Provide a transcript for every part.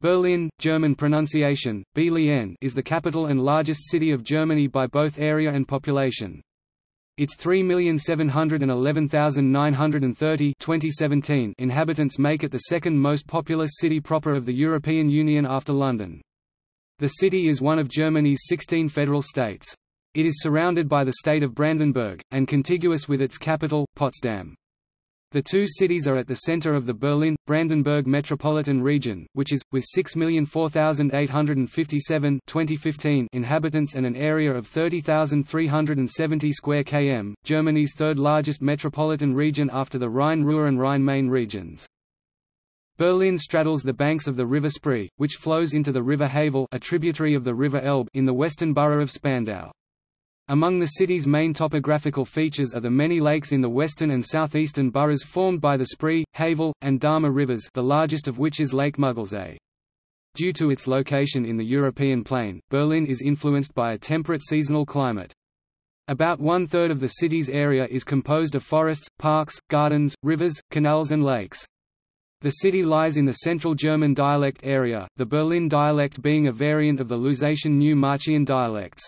Berlin, German pronunciation, Berlin, is the capital and largest city of Germany by both area and population. Its 3,711,930 (2017) inhabitants make it the second most populous city proper of the European Union after London. The city is one of Germany's 16 federal states. It is surrounded by the state of Brandenburg, and contiguous with its capital, Potsdam. The two cities are at the center of the Berlin-Brandenburg metropolitan region, which is, with 6,004,857 (2015) inhabitants and an area of 30,370 square km, Germany's third-largest metropolitan region after the Rhine-Ruhr and Rhine-Main regions. Berlin straddles the banks of the River Spree, which flows into the River Havel, a tributary of the River Elbe, in the western borough of Spandau. Among the city's main topographical features are the many lakes in the western and southeastern boroughs formed by the Spree, Havel, and Dahme rivers, the largest of which is Lake Muggelsee. Due to its location in the European plain, Berlin is influenced by a temperate seasonal climate. About one-third of the city's area is composed of forests, parks, gardens, rivers, canals and lakes. The city lies in the Central German dialect area, the Berlin dialect being a variant of the Lusatian-New Marchian dialects.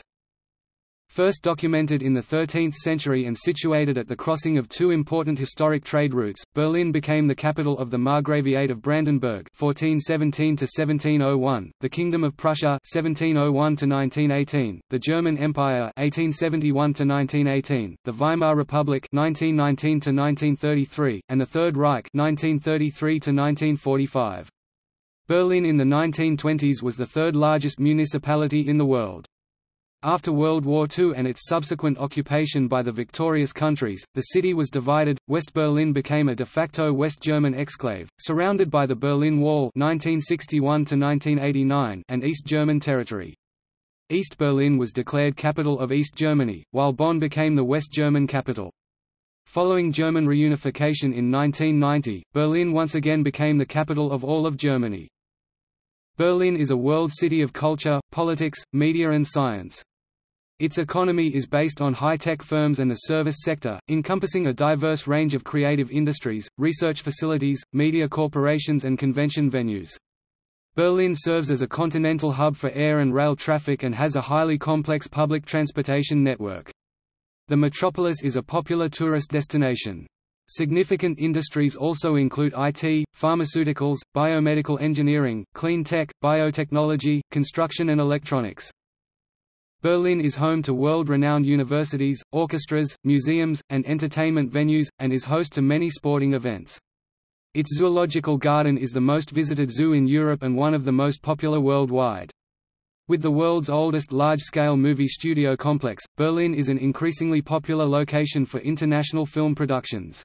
First documented in the 13th century and situated at the crossing of two important historic trade routes, Berlin became the capital of the Margraviate of Brandenburg (1417–1701), the Kingdom of Prussia (1701–1918), the German Empire (1871–1918), the Weimar Republic (1919–1933), and the Third Reich (1933–1945). Berlin in the 1920s was the third largest municipality in the world. After World War II and its subsequent occupation by the victorious countries, the city was divided. West Berlin became a de facto West German exclave, surrounded by the Berlin Wall (1961–1989) and East German territory. East Berlin was declared capital of East Germany, while Bonn became the West German capital. Following German reunification in 1990, Berlin once again became the capital of all of Germany. Berlin is a world city of culture, politics, media and science. Its economy is based on high-tech firms and the service sector, encompassing a diverse range of creative industries, research facilities, media corporations and convention venues. Berlin serves as a continental hub for air and rail traffic and has a highly complex public transportation network. The metropolis is a popular tourist destination. Significant industries also include IT, pharmaceuticals, biomedical engineering, clean tech, biotechnology, construction and electronics. Berlin is home to world-renowned universities, orchestras, museums, and entertainment venues, and is host to many sporting events. Its zoological garden is the most visited zoo in Europe and one of the most popular worldwide. With the world's oldest large-scale movie studio complex, Berlin is an increasingly popular location for international film productions.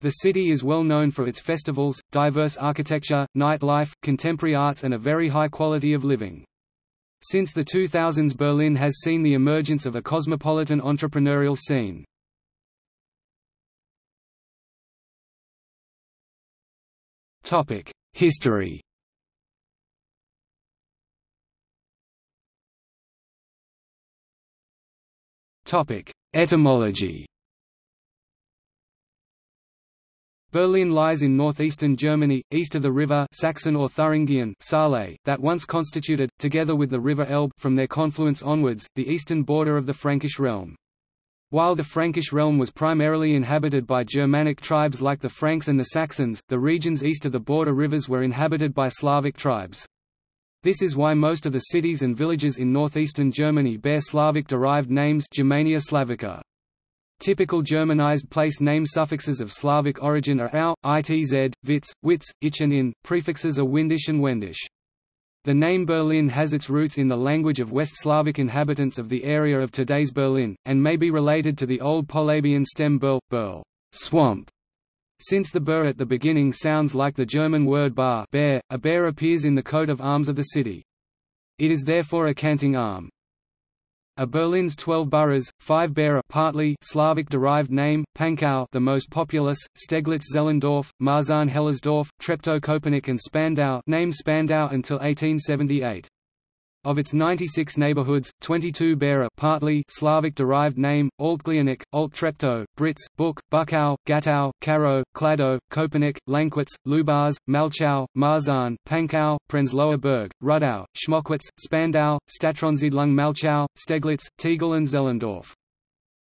The city is well known for its festivals, diverse architecture, nightlife, contemporary arts and a very high quality of living. Since the 2000s, Berlin has seen the emergence of a cosmopolitan entrepreneurial scene. Topic: History. Topic: Etymology. Berlin lies in northeastern Germany, east of the river Saxon or Thuringian Saale, that once constituted, together with the river Elbe from their confluence onwards, the eastern border of the Frankish realm. While the Frankish realm was primarily inhabited by Germanic tribes like the Franks and the Saxons, the regions east of the border rivers were inhabited by Slavic tribes. This is why most of the cities and villages in northeastern Germany bear Slavic-derived names, Germania Slavica. Typical Germanized place name suffixes of Slavic origin are au, itz, witz, witz, ich and in, prefixes are windisch and wendisch. The name Berlin has its roots in the language of West Slavic inhabitants of the area of today's Berlin, and may be related to the old Polabian stem berl, berl, swamp. Since the ber at the beginning sounds like the German word bar, bear, a bear appears in the coat of arms of the city. It is therefore a canting arm. Of Berlin's 12 boroughs, 5 bear a partly Slavic-derived name, Pankow the most populous, Steglitz-Zehlendorf, Marzahn-Hellersdorf, Treptow-Köpenick and Spandau named Spandau until 1878. Of its 96 neighborhoods, 22 bear a partly Slavic-derived name, Altglienic, Alttrepto, Brits, Buk, Bukau, Gatau, Karo, Klado, Kopanik, Lankwitz, Lubars, Malchow, Marzahn, Pankau, Prenzlauer Berg, Rudau, Schmockwitz, Spandau, Statronsiedlung Malchow, Steglitz, Tegel and Zehlendorf.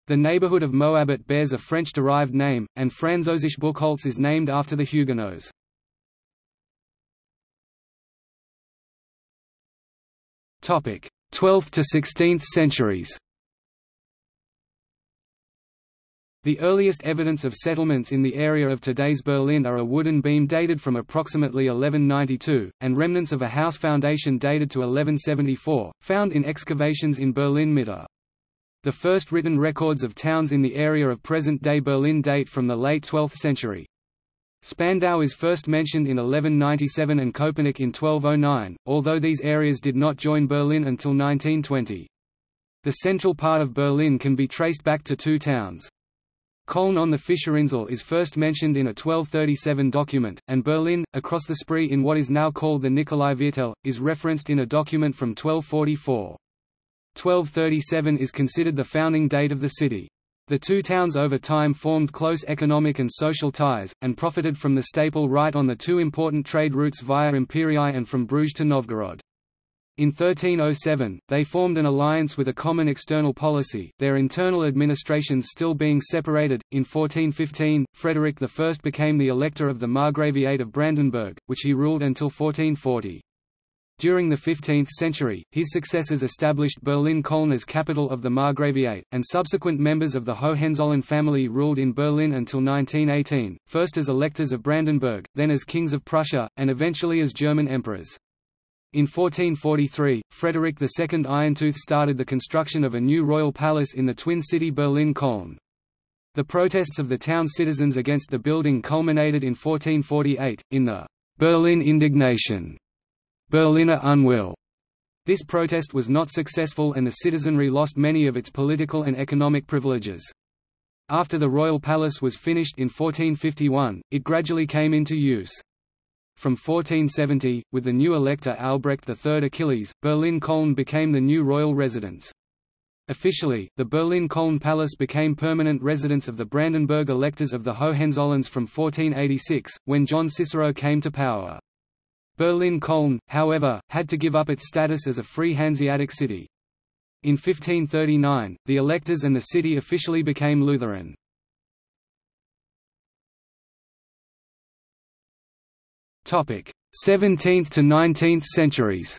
The neighborhood of Moabit bears a French-derived name, and Französisch Buchholz is named after the Huguenots. Topic: 12th to 16th centuries. The earliest evidence of settlements in the area of today's Berlin are a wooden beam dated from approximately 1192 and remnants of a house foundation dated to 1174, found in excavations in Berlin Mitte. The first written records of towns in the area of present-day Berlin date from the late 12th century. Spandau is first mentioned in 1197 and Köpenick in 1209, although these areas did not join Berlin until 1920. The central part of Berlin can be traced back to two towns. Köln on the Fischerinsel is first mentioned in a 1237 document, and Berlin, across the Spree in what is now called the Nikolai-Viertel, is referenced in a document from 1244. 1237 is considered the founding date of the city. The two towns over time formed close economic and social ties, and profited from the staple right on the two important trade routes via Imperii and from Bruges to Novgorod. In 1307, they formed an alliance with a common external policy, their internal administrations still being separated. In 1415, Frederick I became the elector of the Margraviate of Brandenburg, which he ruled until 1440. During the 15th century, his successors established Berlin-Köln as capital of the Margraviate, and subsequent members of the Hohenzollern family ruled in Berlin until 1918, first as electors of Brandenburg, then as kings of Prussia, and eventually as German emperors. In 1443, Frederick II Irontooth started the construction of a new royal palace in the twin city Berlin-Köln. The protests of the town citizens against the building culminated in 1448, in the Berlin Indignation. Berliner Unwill. This protest was not successful and the citizenry lost many of its political and economic privileges. After the royal palace was finished in 1451, it gradually came into use. From 1470, with the new elector Albrecht III Achilles, Berlin-Köln became the new royal residence. Officially, the Berlin-Köln Palace became permanent residence of the Brandenburg electors of the Hohenzollerns from 1486, when John Cicero came to power. Berlin-Köln, however, had to give up its status as a free Hanseatic city. In 1539, the electors and the city officially became Lutheran. Topic: 17th to 19th centuries.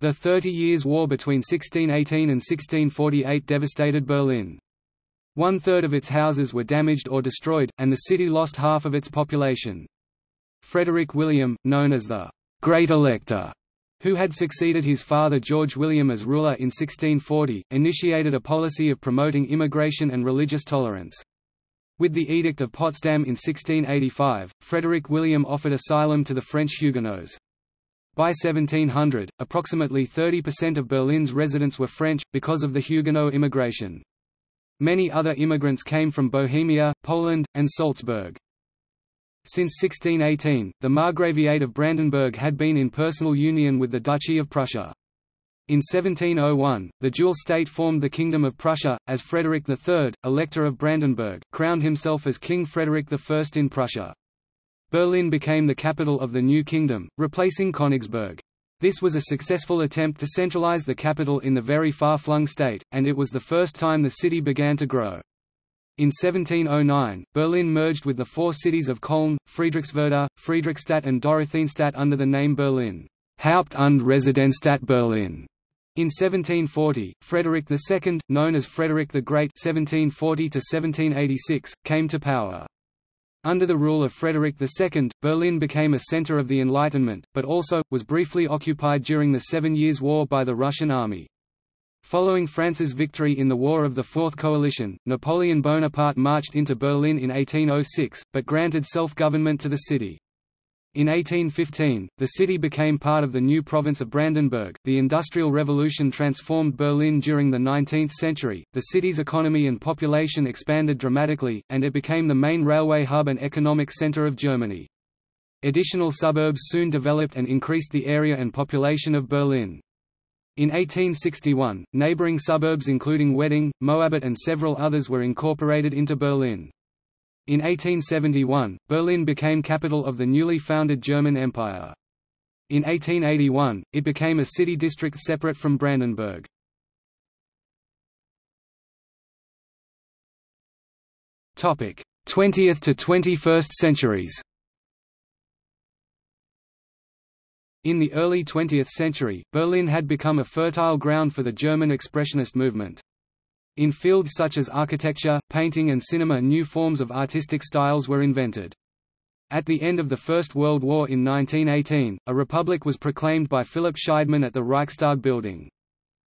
The 30 Years' War between 1618 and 1648 devastated Berlin. One-third of its houses were damaged or destroyed, and the city lost half of its population. Frederick William, known as the Great Elector, who had succeeded his father George William as ruler in 1640, initiated a policy of promoting immigration and religious tolerance. With the Edict of Potsdam in 1685, Frederick William offered asylum to the French Huguenots. By 1700, approximately 30% of Berlin's residents were French, because of the Huguenot immigration. Many other immigrants came from Bohemia, Poland, and Salzburg. Since 1618, the Margraviate of Brandenburg had been in personal union with the Duchy of Prussia. In 1701, the dual state formed the Kingdom of Prussia, as Frederick III, Elector of Brandenburg, crowned himself as King Frederick I in Prussia. Berlin became the capital of the new kingdom, replacing Königsberg. This was a successful attempt to centralize the capital in the very far-flung state, and it was the first time the city began to grow. In 1709, Berlin merged with the four cities of Köln, Friedrichswerder, Friedrichstadt and Dorotheenstadt under the name Berlin. Haupt- und Residenzstadt Berlin. In 1740, Frederick II, known as Frederick the Great (1740–1786), came to power. Under the rule of Frederick II, Berlin became a center of the Enlightenment, but also, was briefly occupied during the 7 Years' War by the Russian army. Following France's victory in the War of the Fourth Coalition, Napoleon Bonaparte marched into Berlin in 1806, but granted self-government to the city. In 1815, the city became part of the new province of Brandenburg. The Industrial Revolution transformed Berlin during the 19th century, the city's economy and population expanded dramatically, and it became the main railway hub and economic center of Germany. Additional suburbs soon developed and increased the area and population of Berlin. In 1861, neighboring suburbs including Wedding, Moabit and several others were incorporated into Berlin. In 1871, Berlin became capital of the newly founded German Empire. In 1881, it became a city district separate from Brandenburg. Topic: 20th to 21st centuries. In the early 20th century, Berlin had become a fertile ground for the German Expressionist movement. In fields such as architecture, painting and cinema, new forms of artistic styles were invented. At the end of the First World War in 1918, a republic was proclaimed by Philipp Scheidmann at the Reichstag building.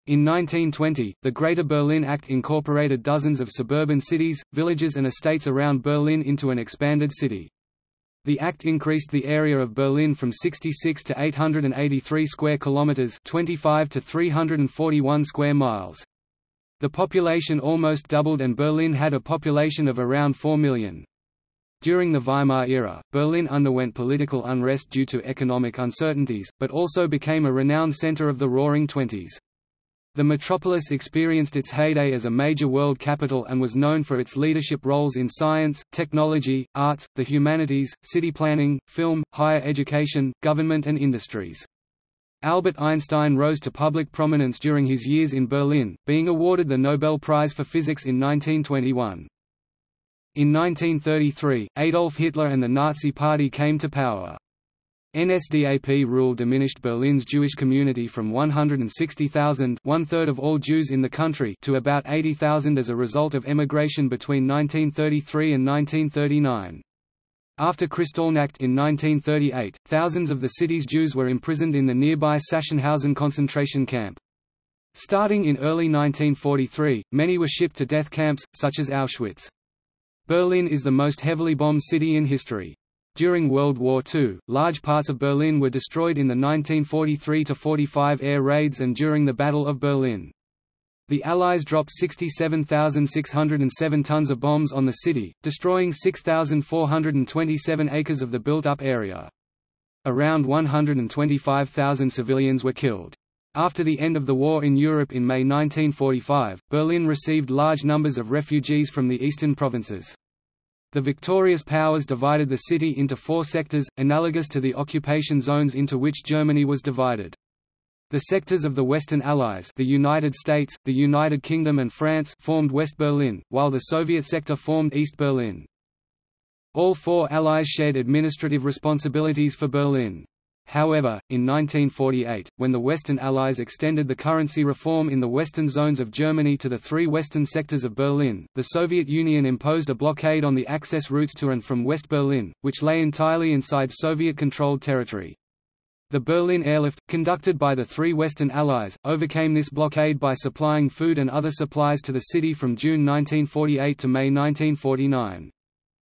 In 1920, the Greater Berlin Act incorporated dozens of suburban cities, villages and estates around Berlin into an expanded city. The act increased the area of Berlin from 66 to 883 square kilometers, 25 to 341 square miles. The population almost doubled and Berlin had a population of around 4 million. During the Weimar era, Berlin underwent political unrest due to economic uncertainties, but also became a renowned center of the Roaring Twenties. The metropolis experienced its heyday as a major world capital and was known for its leadership roles in science, technology, arts, the humanities, city planning, film, higher education, government and industries. Albert Einstein rose to public prominence during his years in Berlin, being awarded the Nobel Prize for Physics in 1921. In 1933, Adolf Hitler and the Nazi Party came to power. NSDAP rule diminished Berlin's Jewish community from 160,000, one-third of all Jews in the country, to about 80,000 as a result of emigration between 1933 and 1939. After Kristallnacht in 1938, thousands of the city's Jews were imprisoned in the nearby Sachsenhausen concentration camp. Starting in early 1943, many were shipped to death camps, such as Auschwitz. Berlin is the most heavily bombed city in history. During World War II, large parts of Berlin were destroyed in the 1943–45 air raids and during the Battle of Berlin. The Allies dropped 67,607 tons of bombs on the city, destroying 6,427 acres of the built-up area. Around 125,000 civilians were killed. After the end of the war in Europe in May 1945, Berlin received large numbers of refugees from the eastern provinces. The victorious powers divided the city into four sectors, analogous to the occupation zones into which Germany was divided. The sectors of the Western Allies, the United States, the United Kingdom and France, formed West Berlin, while the Soviet sector formed East Berlin. All four allies shared administrative responsibilities for Berlin. However, in 1948, when the Western Allies extended the currency reform in the western zones of Germany to the three western sectors of Berlin, the Soviet Union imposed a blockade on the access routes to and from West Berlin, which lay entirely inside Soviet-controlled territory. The Berlin airlift, conducted by the three Western Allies, overcame this blockade by supplying food and other supplies to the city from June 1948 to May 1949.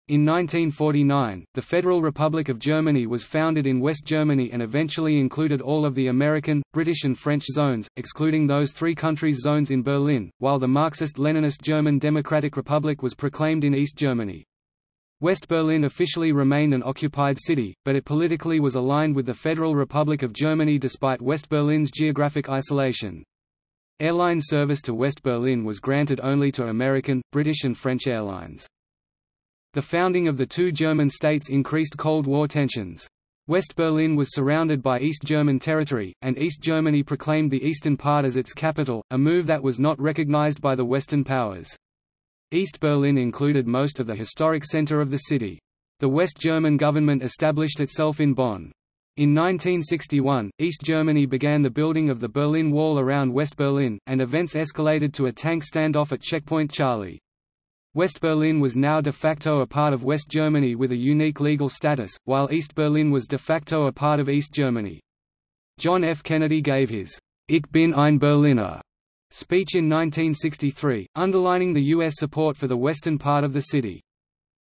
In 1949, the Federal Republic of Germany was founded in West Germany and eventually included all of the American, British and French zones, excluding those three countries' zones in Berlin, while the Marxist-Leninist German Democratic Republic was proclaimed in East Germany. West Berlin officially remained an occupied city, but it politically was aligned with the Federal Republic of Germany despite West Berlin's geographic isolation. Airline service to West Berlin was granted only to American, British and French airlines. The founding of the two German states increased Cold War tensions. West Berlin was surrounded by East German territory, and East Germany proclaimed the eastern part as its capital, a move that was not recognized by the Western powers. East Berlin included most of the historic center of the city. The West German government established itself in Bonn. In 1961, East Germany began the building of the Berlin Wall around West Berlin, and events escalated to a tank standoff at Checkpoint Charlie. West Berlin was now de facto a part of West Germany with a unique legal status, while East Berlin was de facto a part of East Germany. John F. Kennedy gave his "Ich bin ein Berliner" speech in 1963, underlining the U.S. support for the western part of the city.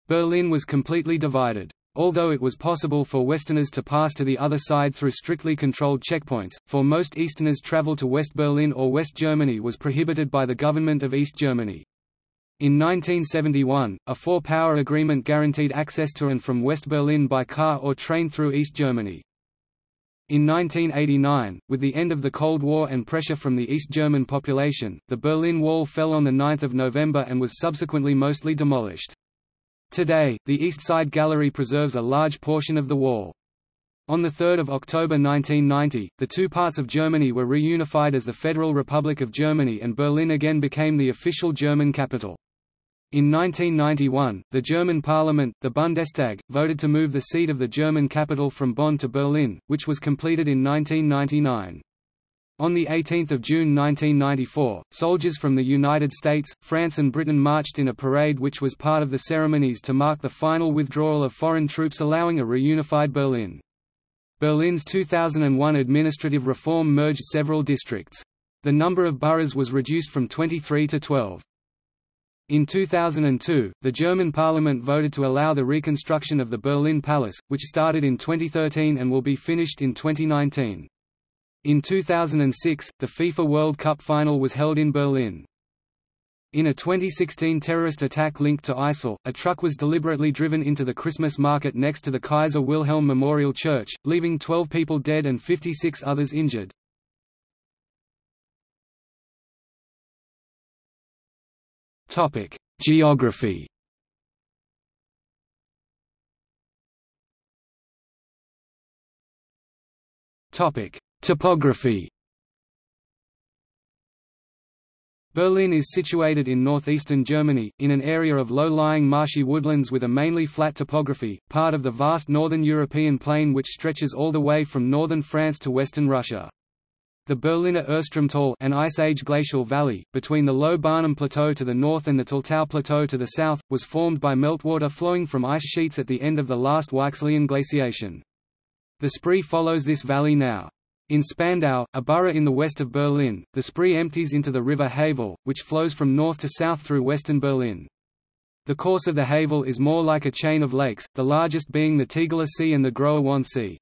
Berlin was completely divided. Although it was possible for Westerners to pass to the other side through strictly controlled checkpoints, for most Easterners travel to West Berlin or West Germany was prohibited by the government of East Germany. In 1971, a four-power agreement guaranteed access to and from West Berlin by car or train through East Germany. In 1989, with the end of the Cold War and pressure from the East German population, the Berlin Wall fell on 9 November and was subsequently mostly demolished. Today, the East Side Gallery preserves a large portion of the wall. On 3 October 1990, the two parts of Germany were reunified as the Federal Republic of Germany and Berlin again became the official German capital. In 1991, the German parliament, the Bundestag, voted to move the seat of the German capital from Bonn to Berlin, which was completed in 1999. On 18 June 1994, soldiers from the United States, France and Britain marched in a parade which was part of the ceremonies to mark the final withdrawal of foreign troops allowing a reunified Berlin. Berlin's 2001 administrative reform merged several districts. The number of boroughs was reduced from 23 to 12. In 2002, the German parliament voted to allow the reconstruction of the Berlin Palace, which started in 2013 and will be finished in 2019. In 2006, the FIFA World Cup final was held in Berlin. In a 2016 terrorist attack linked to ISIL, a truck was deliberately driven into the Christmas market next to the Kaiser Wilhelm Memorial Church, leaving 12 people dead and 56 others injured. Topic: Geography. Topic: Topography. Berlin is situated in northeastern Germany, in an area of low-lying marshy woodlands with a mainly flat topography, part of the vast northern European plain which stretches all the way from northern France to western Russia. The Berliner Erstromtal, an Ice Age glacial valley, between the Low Barnum Plateau to the north and the Tiltau Plateau to the south, was formed by meltwater flowing from ice sheets at the end of the last Weichselian glaciation. The Spree follows this valley now. In Spandau, a borough in the west of Berlin, the Spree empties into the river Havel, which flows from north to south through western Berlin. The course of the Havel is more like a chain of lakes, the largest being the Tegeler See and the Groer Wann See.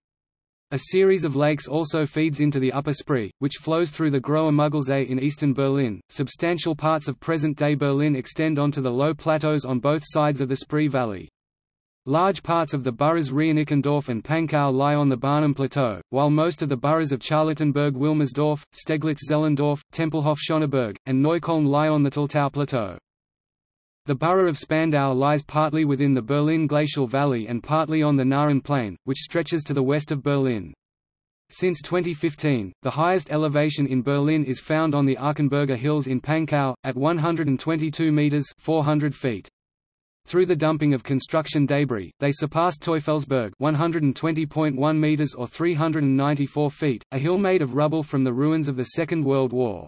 A series of lakes also feeds into the Upper Spree, which flows through the Groer Muggelsee in eastern Berlin. Substantial parts of present-day Berlin extend onto the low plateaus on both sides of the Spree Valley. Large parts of the boroughs Reinickendorf and Pankow lie on the Barnum Plateau, while most of the boroughs of Charlottenburg-Wilmersdorf, Steglitz-Zehlendorf, Tempelhof-Schöneberg, and Neukölln lie on the Tiltau Plateau. The borough of Spandau lies partly within the Berlin Glacial Valley and partly on the Nahen Plain, which stretches to the west of Berlin. Since 2015, the highest elevation in Berlin is found on the Eichenberger Hills in Pankow, at 122 metres (400 feet). Through the dumping of construction debris, they surpassed Teufelsberg 120.1 meters or 394 feet, a hill made of rubble from the ruins of the Second World War.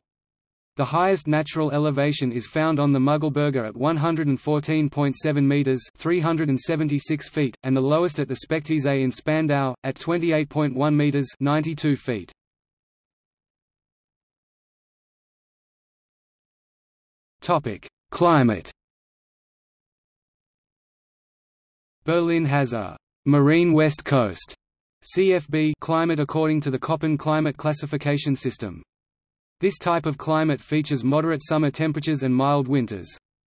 The highest natural elevation is found on the Muggelsberger at 114.7 meters 376 feet, and the lowest at the Spechtisee in Spandau, at 28.1 meters 92 feet. Climate. Berlin has a «marine west coast» (CFB) climate according to the Köppen climate classification system. This type of climate features moderate summer temperatures and mild winters.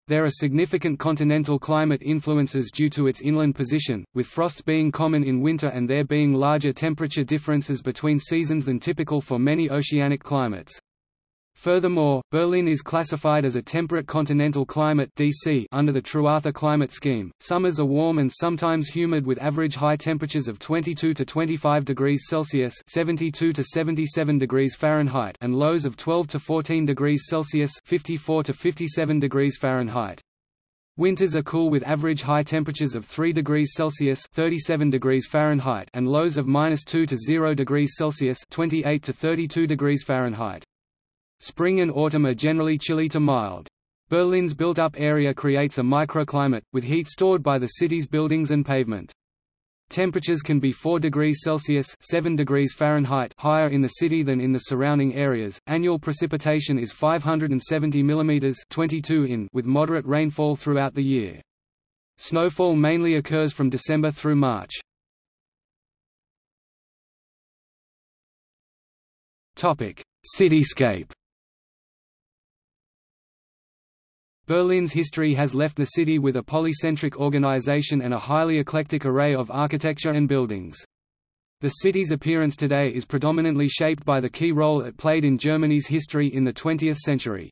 There are significant continental climate influences due to its inland position, with frosts being common in winter and there being larger temperature differences between seasons than typical for many oceanic climates. Furthermore, Berlin is classified as a temperate continental climate (DC) under the Truatha climate scheme. Summers are warm and sometimes humid with average high temperatures of 22 to 25 degrees Celsius (72 to 77 degrees Fahrenheit) and lows of 12 to 14 degrees Celsius (54 to 57 degrees Fahrenheit). Winters are cool with average high temperatures of 3 degrees Celsius (37 degrees Fahrenheit) and lows of -2 to 0 degrees Celsius (28 to 32 degrees Fahrenheit). Spring and autumn are generally chilly to mild. Berlin's built-up area creates a microclimate, with heat stored by the city's buildings and pavement. Temperatures can be 4 degrees Celsius (7 degrees Fahrenheit) higher in the city than in the surrounding areas. Annual precipitation is 570 mm (22 in) with moderate rainfall throughout the year. Snowfall mainly occurs from December through March. Topic: Cityscape. Berlin's history has left the city with a polycentric organization and a highly eclectic array of architecture and buildings. The city's appearance today is predominantly shaped by the key role it played in Germany's history in the 20th century.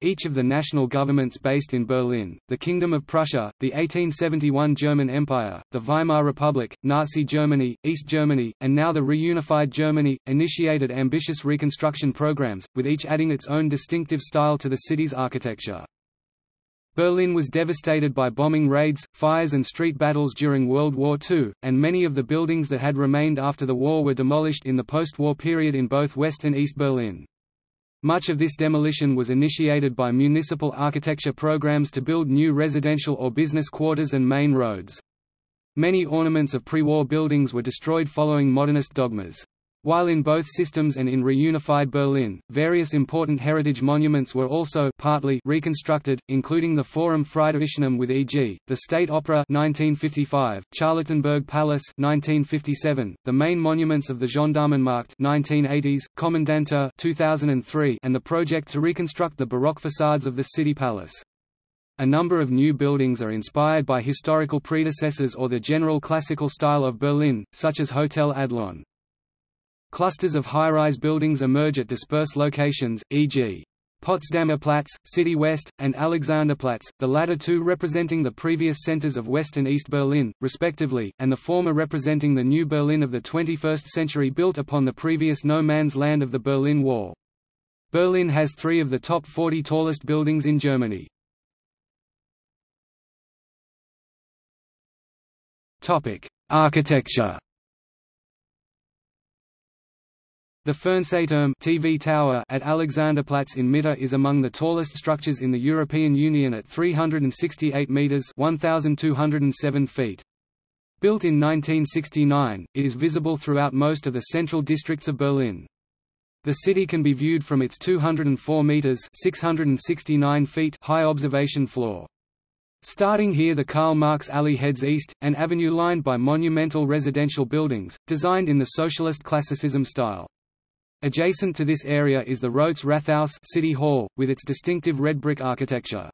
Each of the national governments based in Berlin, the Kingdom of Prussia, the 1871 German Empire, the Weimar Republic, Nazi Germany, East Germany, and now the reunified Germany, initiated ambitious reconstruction programs, with each adding its own distinctive style to the city's architecture. Berlin was devastated by bombing raids, fires and street battles during World War II, and many of the buildings that had remained after the war were demolished in the post-war period in both West and East Berlin. Much of this demolition was initiated by municipal architecture programs to build new residential or business quarters and main roads. Many ornaments of pre-war buildings were destroyed following modernist dogmas. While in both systems and in reunified Berlin, various important heritage monuments were also partly reconstructed, including the Forum Friedrichshain with e.g., the State Opera 1955, Charlottenburg Palace 1957, the main monuments of the Gendarmenmarkt 1980s, Kommandantur 2003, and the project to reconstruct the Baroque facades of the city palace. A number of new buildings are inspired by historical predecessors or the general classical style of Berlin, such as Hotel Adlon. Clusters of high-rise buildings emerge at dispersed locations, e.g. Potsdamer Platz, City West, and Alexanderplatz, the latter two representing the previous centers of West and East Berlin, respectively, and the former representing the new Berlin of the 21st century built upon the previous no-man's land of the Berlin Wall. Berlin has three of the top 40 tallest buildings in Germany. Architecture. The Fernsehturm TV tower at Alexanderplatz in Mitte is among the tallest structures in the European Union at 368 meters (1,207 feet). Built in 1969, it is visible throughout most of the central districts of Berlin. The city can be viewed from its 204 meters (669 feet) high observation floor. Starting here, the Karl Marx Alley heads east, an avenue lined by monumental residential buildings, designed in the socialist classicism style. Adjacent to this area is the Rotes Rathaus City Hall, with its distinctive red brick architecture.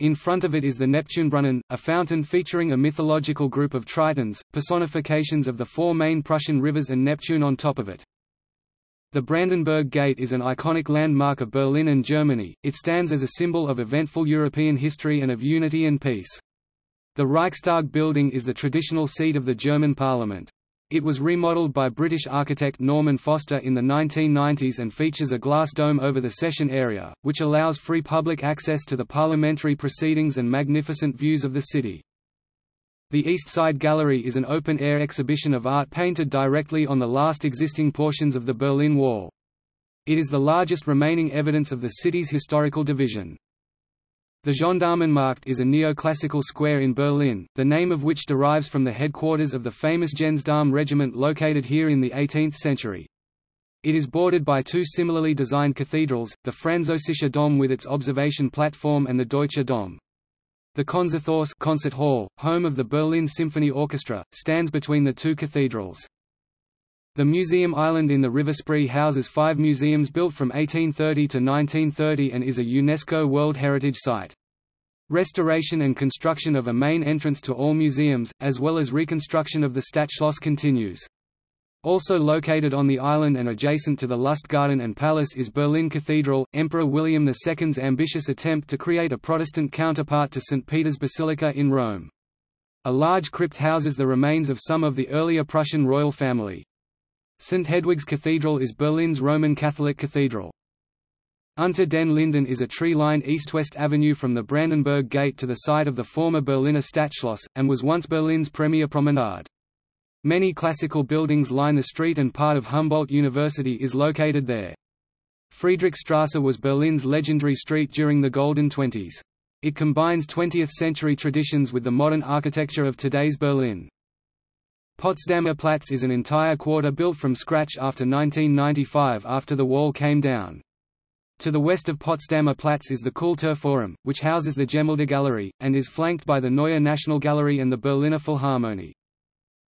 In front of it is the Neptunbrunnen, a fountain featuring a mythological group of tritons, personifications of the four main Prussian rivers and Neptune on top of it. The Brandenburg Gate is an iconic landmark of Berlin and Germany. It stands as a symbol of eventful European history and of unity and peace. The Reichstag building is the traditional seat of the German parliament. It was remodeled by British architect Norman Foster in the 1990s and features a glass dome over the session area, which allows free public access to the parliamentary proceedings and magnificent views of the city. The East Side Gallery is an open-air exhibition of art painted directly on the last existing portions of the Berlin Wall. It is the largest remaining evidence of the city's historical division. The Gendarmenmarkt is a neoclassical square in Berlin, the name of which derives from the headquarters of the famous Gendarme regiment located here in the 18th century. It is bordered by two similarly designed cathedrals, the Französische Dom with its observation platform and the Deutsche Dom. The Konzerthaus concert hall, home of the Berlin Symphony Orchestra, stands between the two cathedrals. The Museum Island in the River Spree houses five museums built from 1830 to 1930 and is a UNESCO World Heritage Site. Restoration and construction of a main entrance to all museums, as well as reconstruction of the Stadtschloss continues. Also located on the island and adjacent to the Lustgarten and Palace is Berlin Cathedral, Emperor William II's ambitious attempt to create a Protestant counterpart to St. Peter's Basilica in Rome. A large crypt houses the remains of some of the earlier Prussian royal family. St. Hedwig's Cathedral is Berlin's Roman Catholic cathedral. Unter den Linden is a tree-lined east-west avenue from the Brandenburg Gate to the site of the former Berliner Stadtschloss, and was once Berlin's premier promenade. Many classical buildings line the street and part of Humboldt University is located there. Friedrichstrasse was Berlin's legendary street during the Golden Twenties. It combines 20th-century traditions with the modern architecture of today's Berlin. Potsdamer Platz is an entire quarter built from scratch after 1995 after the wall came down. To the west of Potsdamer Platz is the Kulturforum, which houses the Gemäldegalerie, and is flanked by the Neue Nationalgalerie and the Berliner Philharmonie.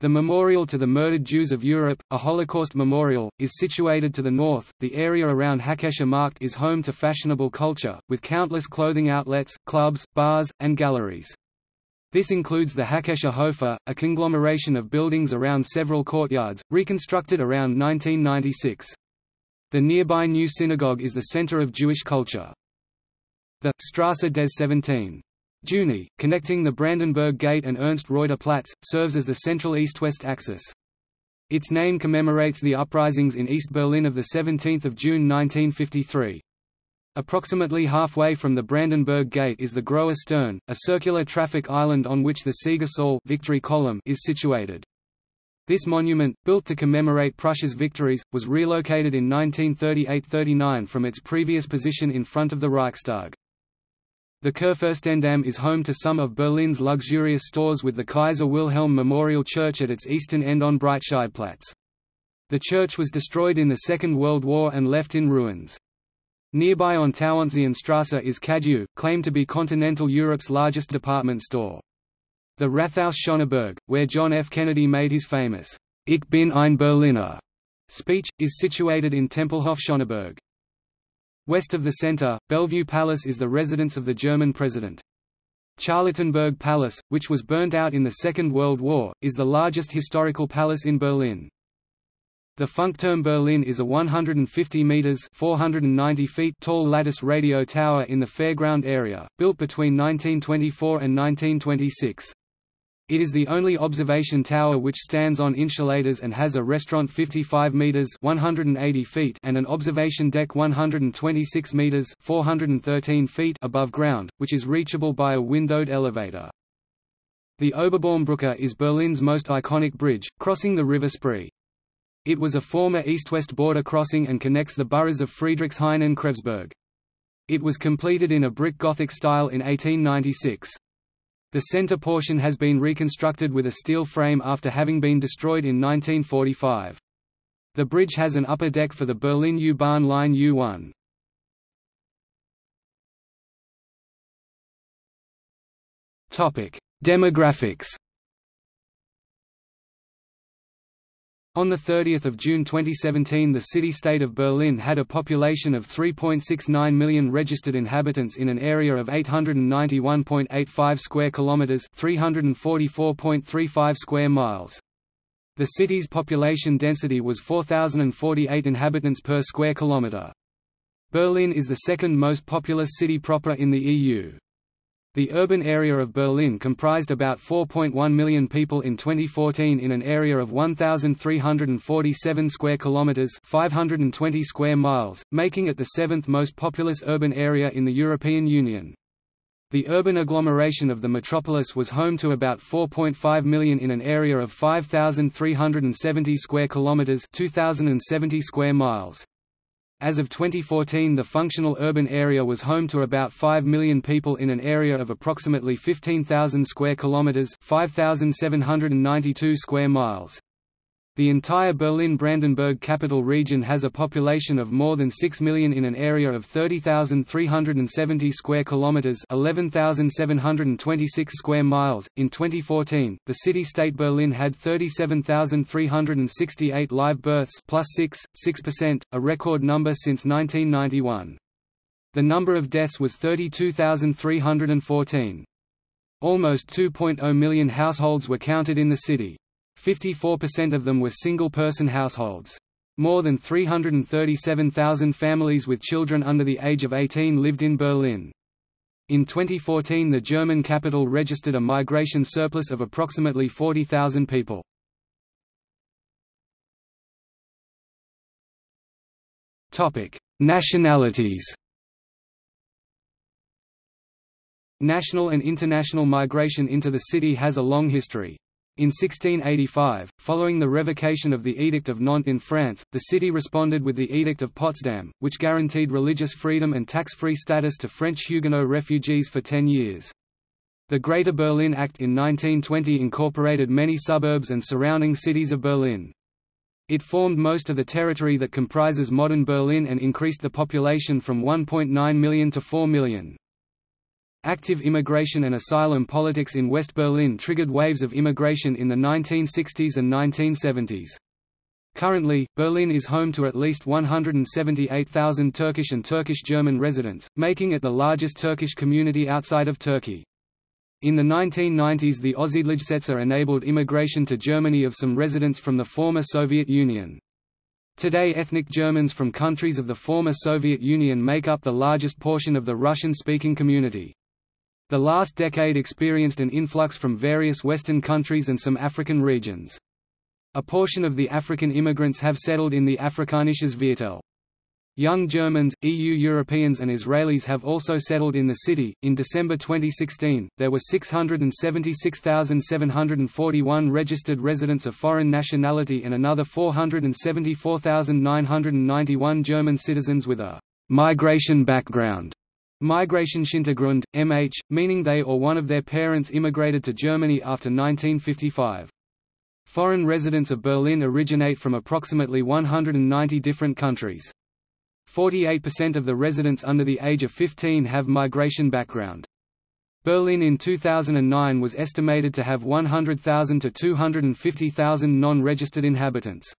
The Memorial to the Murdered Jews of Europe, a Holocaust memorial, is situated to the north. The area around Hakesha Markt is home to fashionable culture, with countless clothing outlets, clubs, bars, and galleries. This includes the Hakesha Hofer, a conglomeration of buildings around several courtyards, reconstructed around 1996. The nearby New Synagogue is the center of Jewish culture. The Strasse des 17. Juni, connecting the Brandenburg Gate and Ernst-Reuter-Platz, serves as the central east-west axis. Its name commemorates the uprisings in East Berlin of 17 June 1953. Approximately halfway from the Brandenburg Gate is the Großer Stern, a circular traffic island on which the Siegessäule Victory Column is situated. This monument, built to commemorate Prussia's victories, was relocated in 1938–39 from its previous position in front of the Reichstag. The Kurfürstendamm is home to some of Berlin's luxurious stores, with the Kaiser Wilhelm Memorial Church at its eastern end on Breitscheidplatz. The church was destroyed in the Second World War and left in ruins. Nearby on Tauentzienstrasse is Cadieux, claimed to be continental Europe's largest department store. The Rathaus Schöneberg, where John F. Kennedy made his famous "Ich bin ein Berliner" speech, is situated in Tempelhof Schöneberg. West of the center, Bellevue Palace is the residence of the German president. Charlottenburg Palace, which was burnt out in the Second World War, is the largest historical palace in Berlin. The Funkturm Berlin is a 150 meters (490 feet) tall lattice radio tower in the fairground area, built between 1924 and 1926. It is the only observation tower which stands on insulators and has a restaurant 55 meters (180 feet) and an observation deck 126 meters (413 feet) above ground, which is reachable by a windowed elevator. The Oberbaumbrücke is Berlin's most iconic bridge, crossing the River Spree. It was a former east-west border crossing and connects the boroughs of Friedrichshain and Krebsberg. It was completed in a brick Gothic style in 1896. The center portion has been reconstructed with a steel frame after having been destroyed in 1945. The bridge has an upper deck for the Berlin U-Bahn line U1. Topic: Demographics. On 30 June 2017, the city-state of Berlin had a population of 3.69 million registered inhabitants in an area of 891.85 square kilometers (344.35 square miles). The city's population density was 4,048 inhabitants per square kilometer. Berlin is the second most populous city proper in the EU. The urban area of Berlin comprised about 4.1 million people in 2014 in an area of 1,347 square kilometers (520 square miles), making it the seventh most populous urban area in the European Union. The urban agglomeration of the metropolis was home to about 4.5 million in an area of 5,370 square kilometers (2,070 square miles). As of 2014, the functional urban area was home to about 5 million people in an area of approximately 15,000 square kilometers (5,792 square miles). The entire Berlin-Brandenburg capital region has a population of more than 6 million in an area of 30,370 square kilometers (11,726 square miles). In 2014, the city-state Berlin had 37,368 live births, +6.6%, a record number since 1991. The number of deaths was 32,314. Almost 2.0 million households were counted in the city. 54% of them were single-person households. More than 337,000 families with children under the age of 18 lived in Berlin. In 2014, the German capital registered a migration surplus of approximately 40,000 people. Topic: Nationalities. National and international migration into the city has a long history. In 1685, following the revocation of the Edict of Nantes in France, the city responded with the Edict of Potsdam, which guaranteed religious freedom and tax-free status to French Huguenot refugees for 10 years. The Greater Berlin Act in 1920 incorporated many suburbs and surrounding cities of Berlin. It formed most of the territory that comprises modern Berlin and increased the population from 1.9 million to 4 million. Active immigration and asylum politics in West Berlin triggered waves of immigration in the 1960s and 1970s. Currently, Berlin is home to at least 178,000 Turkish and Turkish-German residents, making it the largest Turkish community outside of Turkey. In the 1990s, the Aussiedlichsetzer enabled immigration to Germany of some residents from the former Soviet Union. Today, ethnic Germans from countries of the former Soviet Union make up the largest portion of the Russian-speaking community. The last decade experienced an influx from various Western countries and some African regions. A portion of the African immigrants have settled in the Afrikanisches Viertel. Young Germans, EU Europeans, and Israelis have also settled in the city. In December 2016, there were 676,741 registered residents of foreign nationality and another 474,991 German citizens with a migration background. Migrationshintergrund, MH, meaning they or one of their parents immigrated to Germany after 1955. Foreign residents of Berlin originate from approximately 190 different countries. 48% of the residents under the age of 15 have migration background. Berlin in 2009 was estimated to have 100,000 to 250,000 non-registered inhabitants.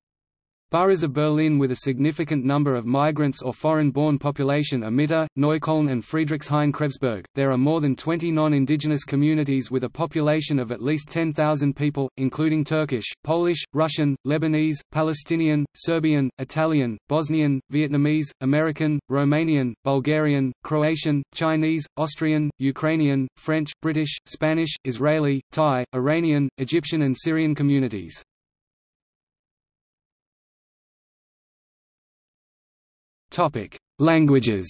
Boroughs of Berlin with a significant number of migrants or foreign-born population are Mitte, Neukölln and Friedrichshain-Krebsberg. There are more than 20 non-indigenous communities with a population of at least 10,000 people, including Turkish, Polish, Russian, Lebanese, Palestinian, Serbian, Italian, Bosnian, Vietnamese, American, Romanian, Bulgarian, Croatian, Chinese, Austrian, Ukrainian, French, British, Spanish, Israeli, Thai, Iranian, Egyptian and Syrian communities. Languages.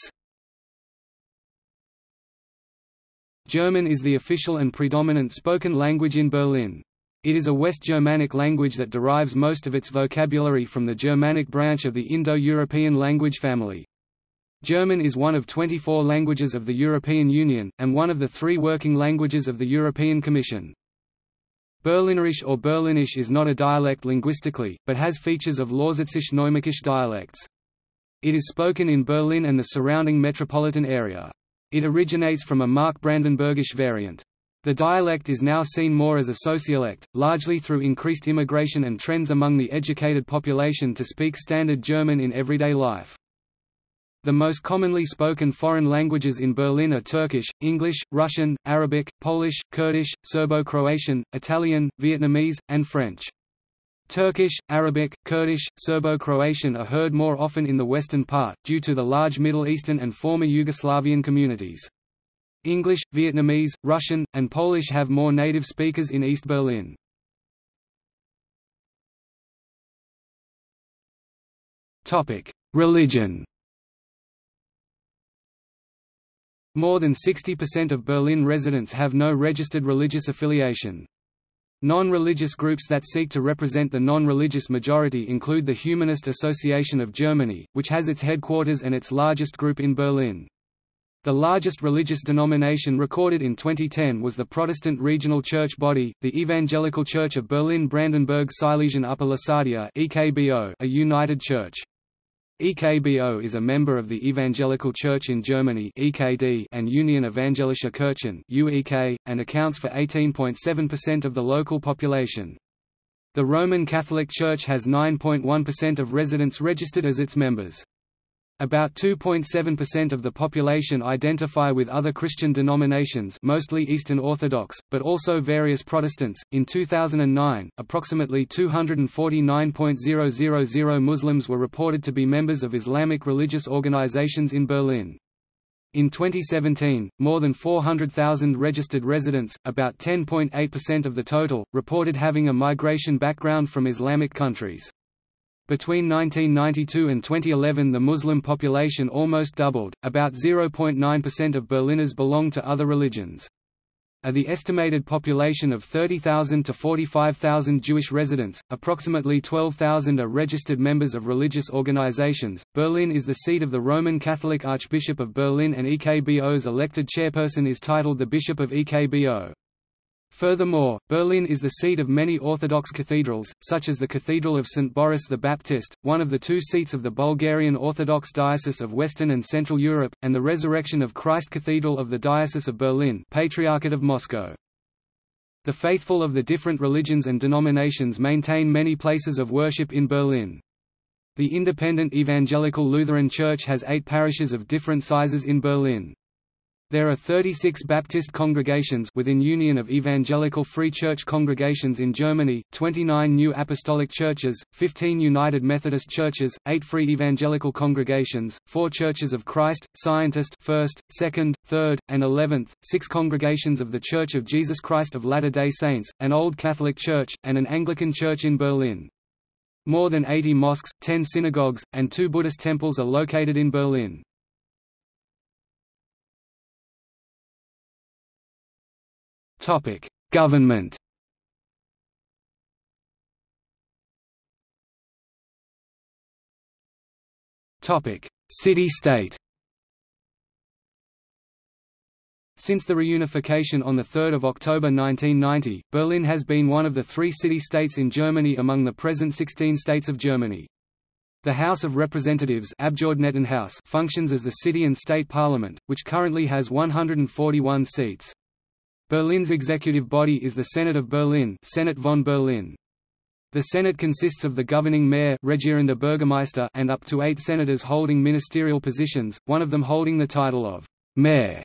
German is the official and predominant spoken language in Berlin. It is a West Germanic language that derives most of its vocabulary from the Germanic branch of the Indo-European language family. German is one of 24 languages of the European Union, and one of the 3 working languages of the European Commission. Berlinerisch or Berlinisch is not a dialect linguistically, but has features of Lausitzisch-Neumarkisch dialects. It is spoken in Berlin and the surrounding metropolitan area. It originates from a Mark Brandenburgish variant. The dialect is now seen more as a sociolect, largely through increased immigration and trends among the educated population to speak Standard German in everyday life. The most commonly spoken foreign languages in Berlin are Turkish, English, Russian, Arabic, Polish, Kurdish, Serbo-Croatian, Italian, Vietnamese, and French. Turkish, Arabic, Kurdish, Serbo-Croatian are heard more often in the western part, due to the large Middle Eastern and former Yugoslavian communities. English, Vietnamese, Russian, and Polish have more native speakers in East Berlin. Religion. More than 60% of Berlin residents have no registered religious affiliation. Non-religious groups that seek to represent the non-religious majority include the Humanist Association of Germany, which has its headquarters and its largest group in Berlin. The largest religious denomination recorded in 2010 was the Protestant regional church body, the Evangelical Church of Berlin-Brandenburg-Silesian Upper Lusatia (EKBO), a united church. EKBO is a member of the Evangelical Church in Germany (EKD) and Union Evangelische Kirchen (UEK), and accounts for 18.7% of the local population. The Roman Catholic Church has 9.1% of residents registered as its members. About 2.7% of the population identify with other Christian denominations, mostly Eastern Orthodox, but also various Protestants. In 2009, approximately 249,000 Muslims were reported to be members of Islamic religious organizations in Berlin. In 2017, more than 400,000 registered residents, about 10.8% of the total, reported having a migration background from Islamic countries. Between 1992 and 2011, the Muslim population almost doubled. About 0.9% of Berliners belong to other religions. Of the estimated population of 30,000 to 45,000 Jewish residents, approximately 12,000 are registered members of religious organizations. Berlin is the seat of the Roman Catholic Archbishop of Berlin, and EKBO's elected chairperson is titled the Bishop of EKBO. Furthermore, Berlin is the seat of many Orthodox cathedrals, such as the Cathedral of St. Boris the Baptist, one of the two seats of the Bulgarian Orthodox Diocese of Western and Central Europe, and the Resurrection of Christ Cathedral of the Diocese of Berlin, Patriarchate of Moscow. The faithful of the different religions and denominations maintain many places of worship in Berlin. The independent Evangelical Lutheran Church has 8 parishes of different sizes in Berlin. There are 36 Baptist congregations within Union of Evangelical Free Church congregations in Germany, 29 New Apostolic Churches, 15 United Methodist Churches, 8 Free Evangelical congregations, 4 Churches of Christ, Scientist 1st, 2nd, 3rd, and 11th, 6 congregations of the Church of Jesus Christ of Latter-day Saints, an Old Catholic Church, and an Anglican Church in Berlin. More than 80 mosques, 10 synagogues, and 2 Buddhist temples are located in Berlin. Topic: Government. Topic: City-state. Since the reunification on 3 October 1990, Berlin has been one of the 3 city-states in Germany among the present 16 states of Germany. The House of Representatives Abgeordnetenhaus functions as the city and state parliament, which currently has 141 seats. Berlin's executive body is the Senate of Berlin, Senate von Berlin. The Senate consists of the governing mayor, Regierender Bürgermeister, and up to 8 senators holding ministerial positions, one of them holding the title of Mayor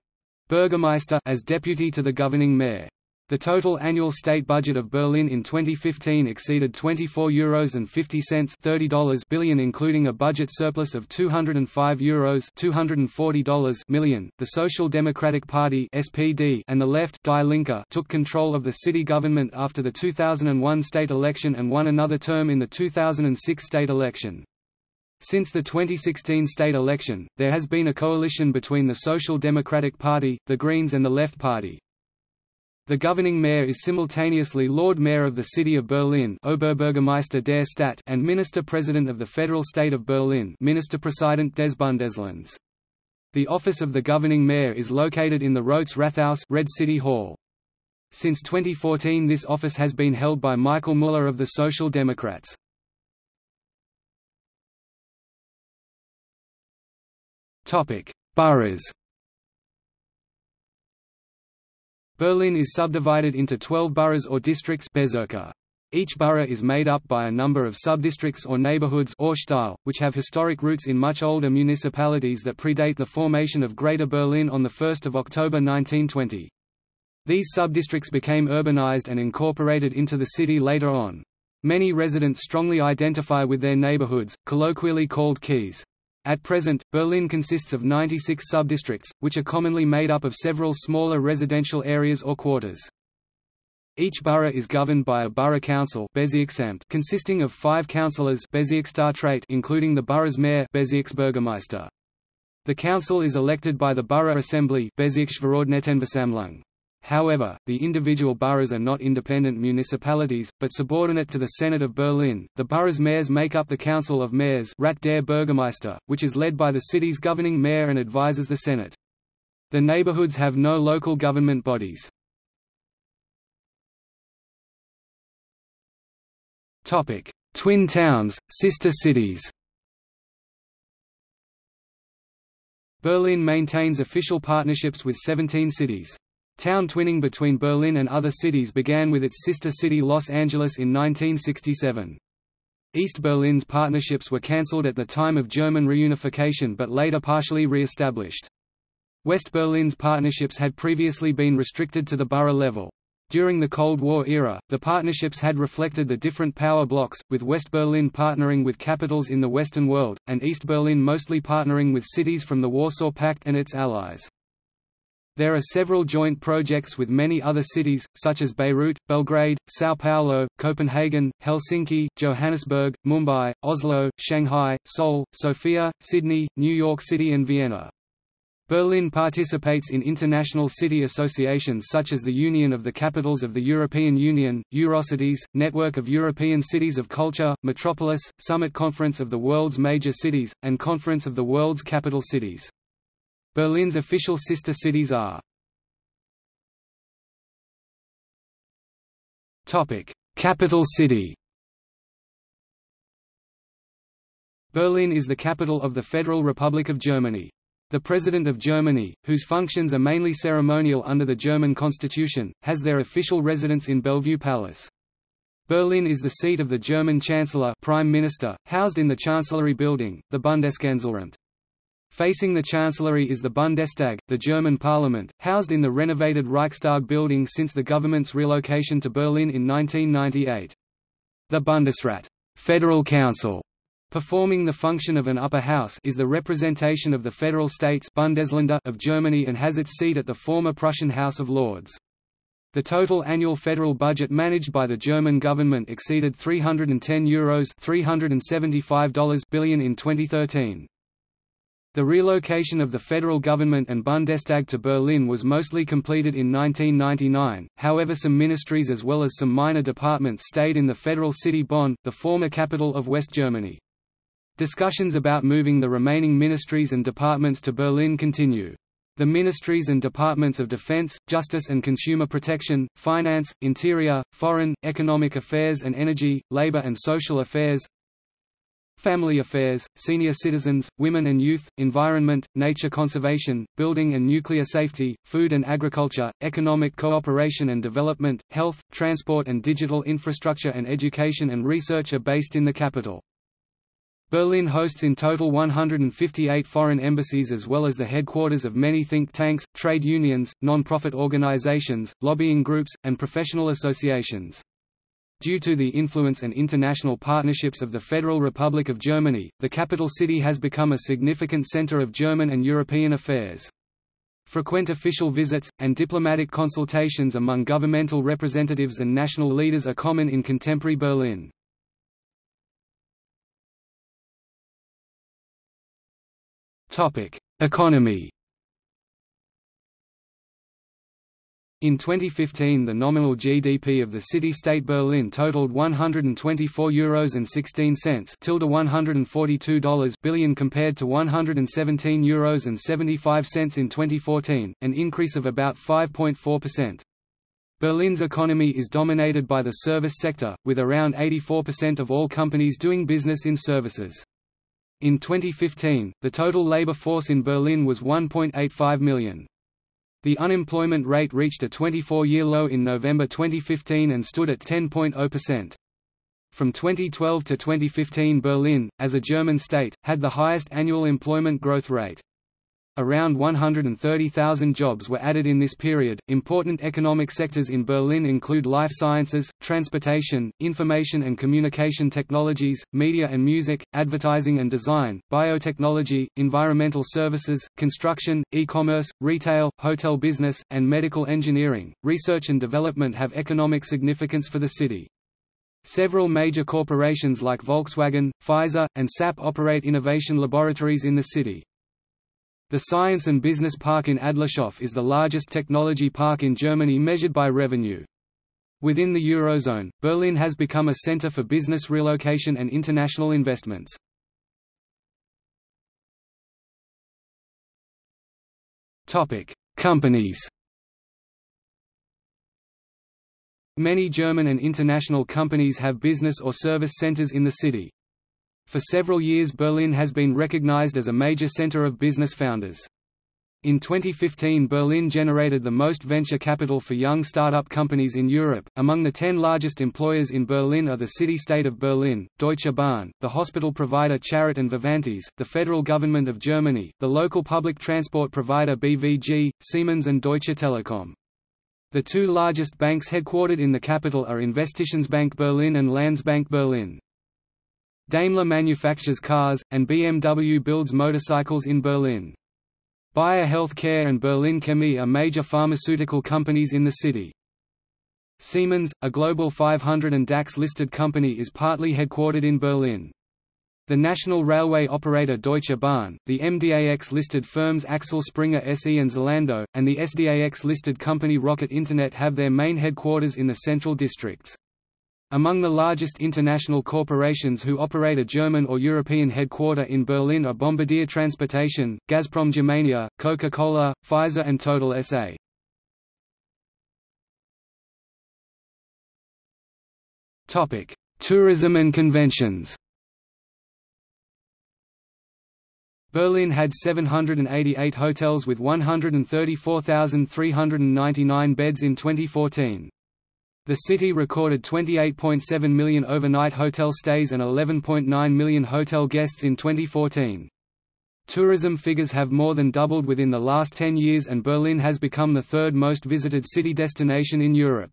Bürgermeister as deputy to the governing mayor. The total annual state budget of Berlin in 2015 exceeded €24.50 $30 billion, including a budget surplus of €205 $240 million. The Social Democratic Party (SPD) and the Left Die Linke took control of the city government after the 2001 state election and won another term in the 2006 state election. Since the 2016 state election, there has been a coalition between the Social Democratic Party, the Greens and the Left Party. The governing mayor is simultaneously Lord Mayor of the City of Berlin Oberbürgermeister der Stadt and Minister-President of the Federal State of Berlin Ministerpräsident des Bundeslands. The office of the governing mayor is located in the Rotes-Rathaus Red City Hall. Since 2014 this office has been held by Michael Müller of the Social Democrats. Boroughs. Berlin is subdivided into 12 boroughs or districts. Each borough is made up by a number of subdistricts or neighborhoods, which have historic roots in much older municipalities that predate the formation of Greater Berlin on 1 October 1920. These subdistricts became urbanized and incorporated into the city later on. Many residents strongly identify with their neighborhoods, colloquially called keys. At present, Berlin consists of 96 subdistricts, which are commonly made up of several smaller residential areas or quarters. Each borough is governed by a borough council consisting of 5 councillors including the borough's mayor. The council is elected by the borough assembly. However, the individual boroughs are not independent municipalities, but subordinate to the Senate of Berlin. The borough's mayors make up the Council of Mayors, Rat der Bürgermeister, which is led by the city's governing mayor and advises the Senate. The neighborhoods have no local government bodies. Topic: Twin towns, sister cities. Berlin maintains official partnerships with 17 cities. Town twinning between Berlin and other cities began with its sister city Los Angeles in 1967. East Berlin's partnerships were cancelled at the time of German reunification but later partially re-established. West Berlin's partnerships had previously been restricted to the borough level. During the Cold War era, the partnerships had reflected the different power blocks, with West Berlin partnering with capitals in the Western world, and East Berlin mostly partnering with cities from the Warsaw Pact and its allies. There are several joint projects with many other cities, such as Beirut, Belgrade, São Paulo, Copenhagen, Helsinki, Johannesburg, Mumbai, Oslo, Shanghai, Seoul, Sofia, Sydney, New York City and Vienna. Berlin participates in international city associations such as the Union of the Capitals of the European Union, Eurocities, Network of European Cities of Culture, Metropolis, Summit Conference of the World's Major Cities, and Conference of the World's Capital Cities. Berlin's official sister cities are Capital city. Berlin is the capital of the Federal Republic of Germany. The President of Germany, whose functions are mainly ceremonial under the German constitution, has their official residence in Bellevue Palace. Berlin is the seat of the German Chancellor, Prime Minister, housed in the Chancellery building, the Bundeskanzleramt. Facing the Chancellery is the Bundestag, the German parliament, housed in the renovated Reichstag building since the government's relocation to Berlin in 1998. The Bundesrat, Federal Council, performing the function of an upper house, is the representation of the federal states Bundesländer of Germany and has its seat at the former Prussian House of Lords. The total annual federal budget managed by the German government exceeded €310 ($375 billion) in 2013. The relocation of the federal government and Bundestag to Berlin was mostly completed in 1999, however some ministries as well as some minor departments stayed in the federal city Bonn, the former capital of West Germany. Discussions about moving the remaining ministries and departments to Berlin continue. The ministries and departments of Defense, Justice and Consumer Protection, Finance, Interior, Foreign, Economic Affairs and Energy, Labor and Social Affairs, Family Affairs, Senior Citizens, Women and Youth, Environment, Nature Conservation, Building and Nuclear Safety, Food and Agriculture, Economic Cooperation and Development, Health, Transport and Digital Infrastructure and Education and Research are based in the capital. Berlin hosts in total 158 foreign embassies as well as the headquarters of many think tanks, trade unions, non-profit organizations, lobbying groups, and professional associations. Due to the influence and international partnerships of the Federal Republic of Germany, the capital city has become a significant center of German and European affairs. Frequent official visits, and diplomatic consultations among governmental representatives and national leaders are common in contemporary Berlin. Economy. In 2015 the nominal GDP of the city-state Berlin totaled €124.16 tilde $142 billion compared to €117.75 in 2014, an increase of about 5.4%. Berlin's economy is dominated by the service sector, with around 84% of all companies doing business in services. In 2015, the total labor force in Berlin was 1.85 million. The unemployment rate reached a 24-year low in November 2015 and stood at 10.0%. From 2012 to 2015 Berlin, as a German state, had the highest annual employment growth rate. Around 130,000 jobs were added in this period. Important economic sectors in Berlin include life sciences, transportation, information and communication technologies, media and music, advertising and design, biotechnology, environmental services, construction, e-commerce, retail, hotel business, and medical engineering. Research and development have economic significance for the city. Several major corporations like Volkswagen, Pfizer, and SAP operate innovation laboratories in the city. The Science and Business Park in Adlershof is the largest technology park in Germany measured by revenue. Within the Eurozone, Berlin has become a center for business relocation and international investments. Companies. Many German and international companies have business or service centers in the city. For several years Berlin has been recognized as a major center of business founders. In 2015 Berlin generated the most venture capital for young startup companies in Europe. Among the 10 largest employers in Berlin are the city-state of Berlin, Deutsche Bahn, the hospital provider Charit and Vivantes, the federal government of Germany, the local public transport provider BVG, Siemens and Deutsche Telekom. The two largest banks headquartered in the capital are Investitionsbank Berlin and Landsbank Berlin. Daimler manufactures cars, and BMW builds motorcycles in Berlin. Bayer Healthcare and Berlin Chemie are major pharmaceutical companies in the city. Siemens, a global 500 and DAX-listed company, is partly headquartered in Berlin. The national railway operator Deutsche Bahn, the MDAX-listed firms Axel Springer SE and Zalando, and the SDAX-listed company Rocket Internet have their main headquarters in the central districts. Among the largest international corporations who operate a German or European headquarter in Berlin are Bombardier Transportation, Gazprom Germania, Coca-Cola, Pfizer and Total SA. Tourism and conventions. Berlin had 788 hotels with 134,399 beds in 2014. The city recorded 28.7 million overnight hotel stays and 11.9 million hotel guests in 2014. Tourism figures have more than doubled within the last 10 years and Berlin has become the third most visited city destination in Europe.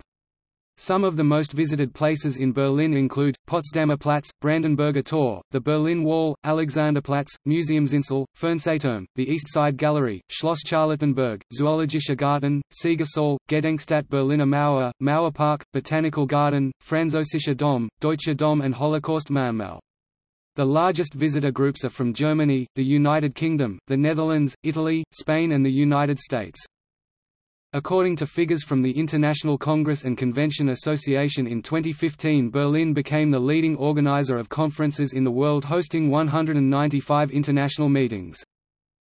Some of the most visited places in Berlin include Potsdamer Platz, Brandenburger Tor, the Berlin Wall, Alexanderplatz, Museumsinsel, Fernsehturm, the East Side Gallery, Schloss Charlottenburg, Zoologischer Garten, Siegersaal, Gedenkstadt Berliner Mauer, Mauerpark, Botanical Garden, Französischer Dom, Deutscher Dom and Holocaust-Mahnmal. The largest visitor groups are from Germany, the United Kingdom, the Netherlands, Italy, Spain and the United States. According to figures from the International Congress and Convention Association in 2015, Berlin became the leading organizer of conferences in the world, hosting 195 international meetings.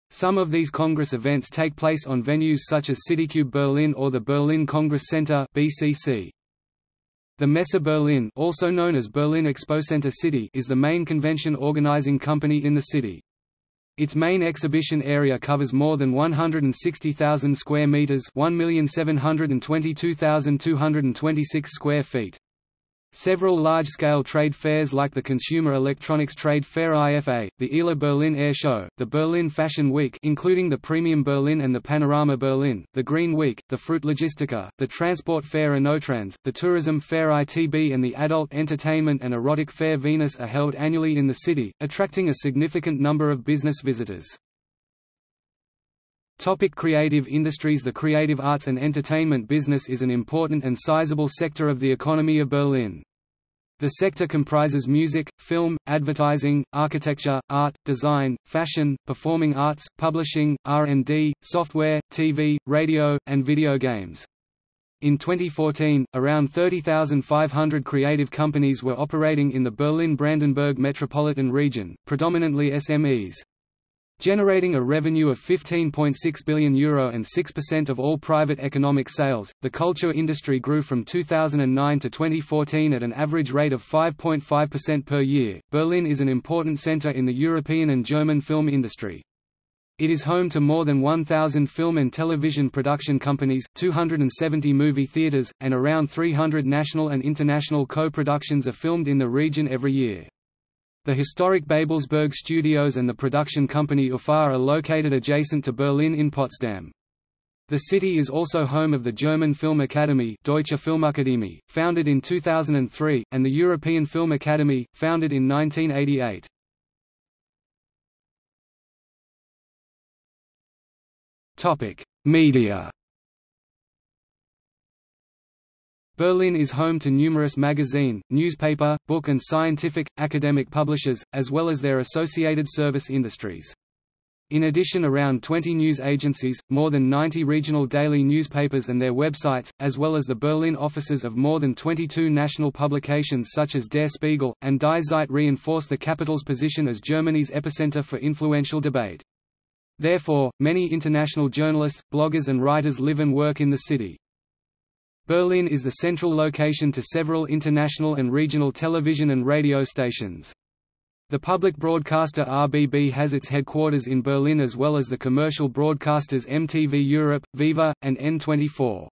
Some of these Congress events take place on venues such as Citycube Berlin or the Berlin Congress Center (BCC). The Messe Berlin, also known as Berlin Exposenter City, is the main convention organizing company in the city. Its main exhibition area covers more than 160,000 square meters, 1,722,226 square feet. Several large-scale trade fairs like the Consumer Electronics Trade Fair IFA, the ILA Berlin Air Show, the Berlin Fashion Week including the Premium Berlin and the Panorama Berlin, the Green Week, the Fruit Logistica, the Transport Fair Anotrans, the Tourism Fair ITB and the Adult Entertainment and Erotic Fair Venus are held annually in the city, attracting a significant number of business visitors. Topic: creative industries. The creative arts and entertainment business is an important and sizable sector of the economy of Berlin. The sector comprises music, film, advertising, architecture, art, design, fashion, performing arts, publishing, R&D, software, TV, radio, and video games. In 2014, around 30,500 creative companies were operating in the Berlin-Brandenburg metropolitan region, predominantly SMEs, generating a revenue of €15.6 billion and 6% of all private economic sales. The culture industry grew from 2009 to 2014 at an average rate of 5.5% per year. Berlin is an important center in the European and German film industry. It is home to more than 1,000 film and television production companies, 270 movie theaters, and around 300 national and international co-productions are filmed in the region every year. The historic Babelsberg Studios and the production company UFA are located adjacent to Berlin in Potsdam. The city is also home of the German Film Academy, Deutsche Filmakademie, founded in 2003, and the European Film Academy, founded in 1988. Topic: media. Berlin is home to numerous magazine, newspaper, book and scientific, academic publishers, as well as their associated service industries. In addition, around 20 news agencies, more than 90 regional daily newspapers and their websites, as well as the Berlin offices of more than 22 national publications such as Der Spiegel, and Die Zeit reinforce the capital's position as Germany's epicenter for influential debate. Therefore, many international journalists, bloggers and writers live and work in the city. Berlin is the central location to several international and regional television and radio stations. The public broadcaster RBB has its headquarters in Berlin, as well as the commercial broadcasters MTV Europe, Viva, and N24.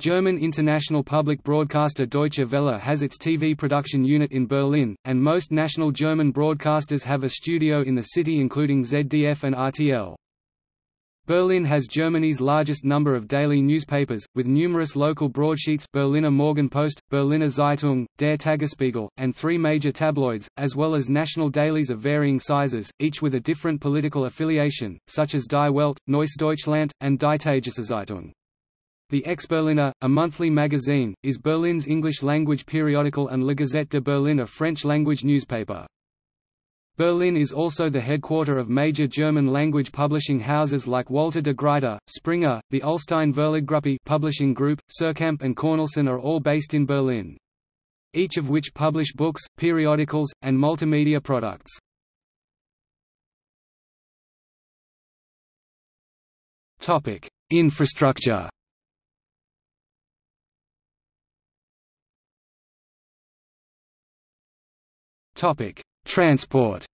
German international public broadcaster Deutsche Welle has its TV production unit in Berlin, and most national German broadcasters have a studio in the city, including ZDF and RTL. Berlin has Germany's largest number of daily newspapers, with numerous local broadsheets Berliner Morgenpost, Berliner Zeitung, Der Tagesspiegel, and three major tabloids, as well as national dailies of varying sizes, each with a different political affiliation, such as Die Welt, Neues Deutschland, and Die Tageszeitung. The Ex-Berliner, a monthly magazine, is Berlin's English-language periodical, and La Gazette de Berlin, a French-language newspaper. Berlin is also the headquarter of major German-language publishing houses like Walter de Gruyter, Springer, the Ulstein Verlaggruppe publishing group, Surkamp and Cornelsen are all based in Berlin, each of which publish books, periodicals, and multimedia products. Infrastructure. Topic: Transport.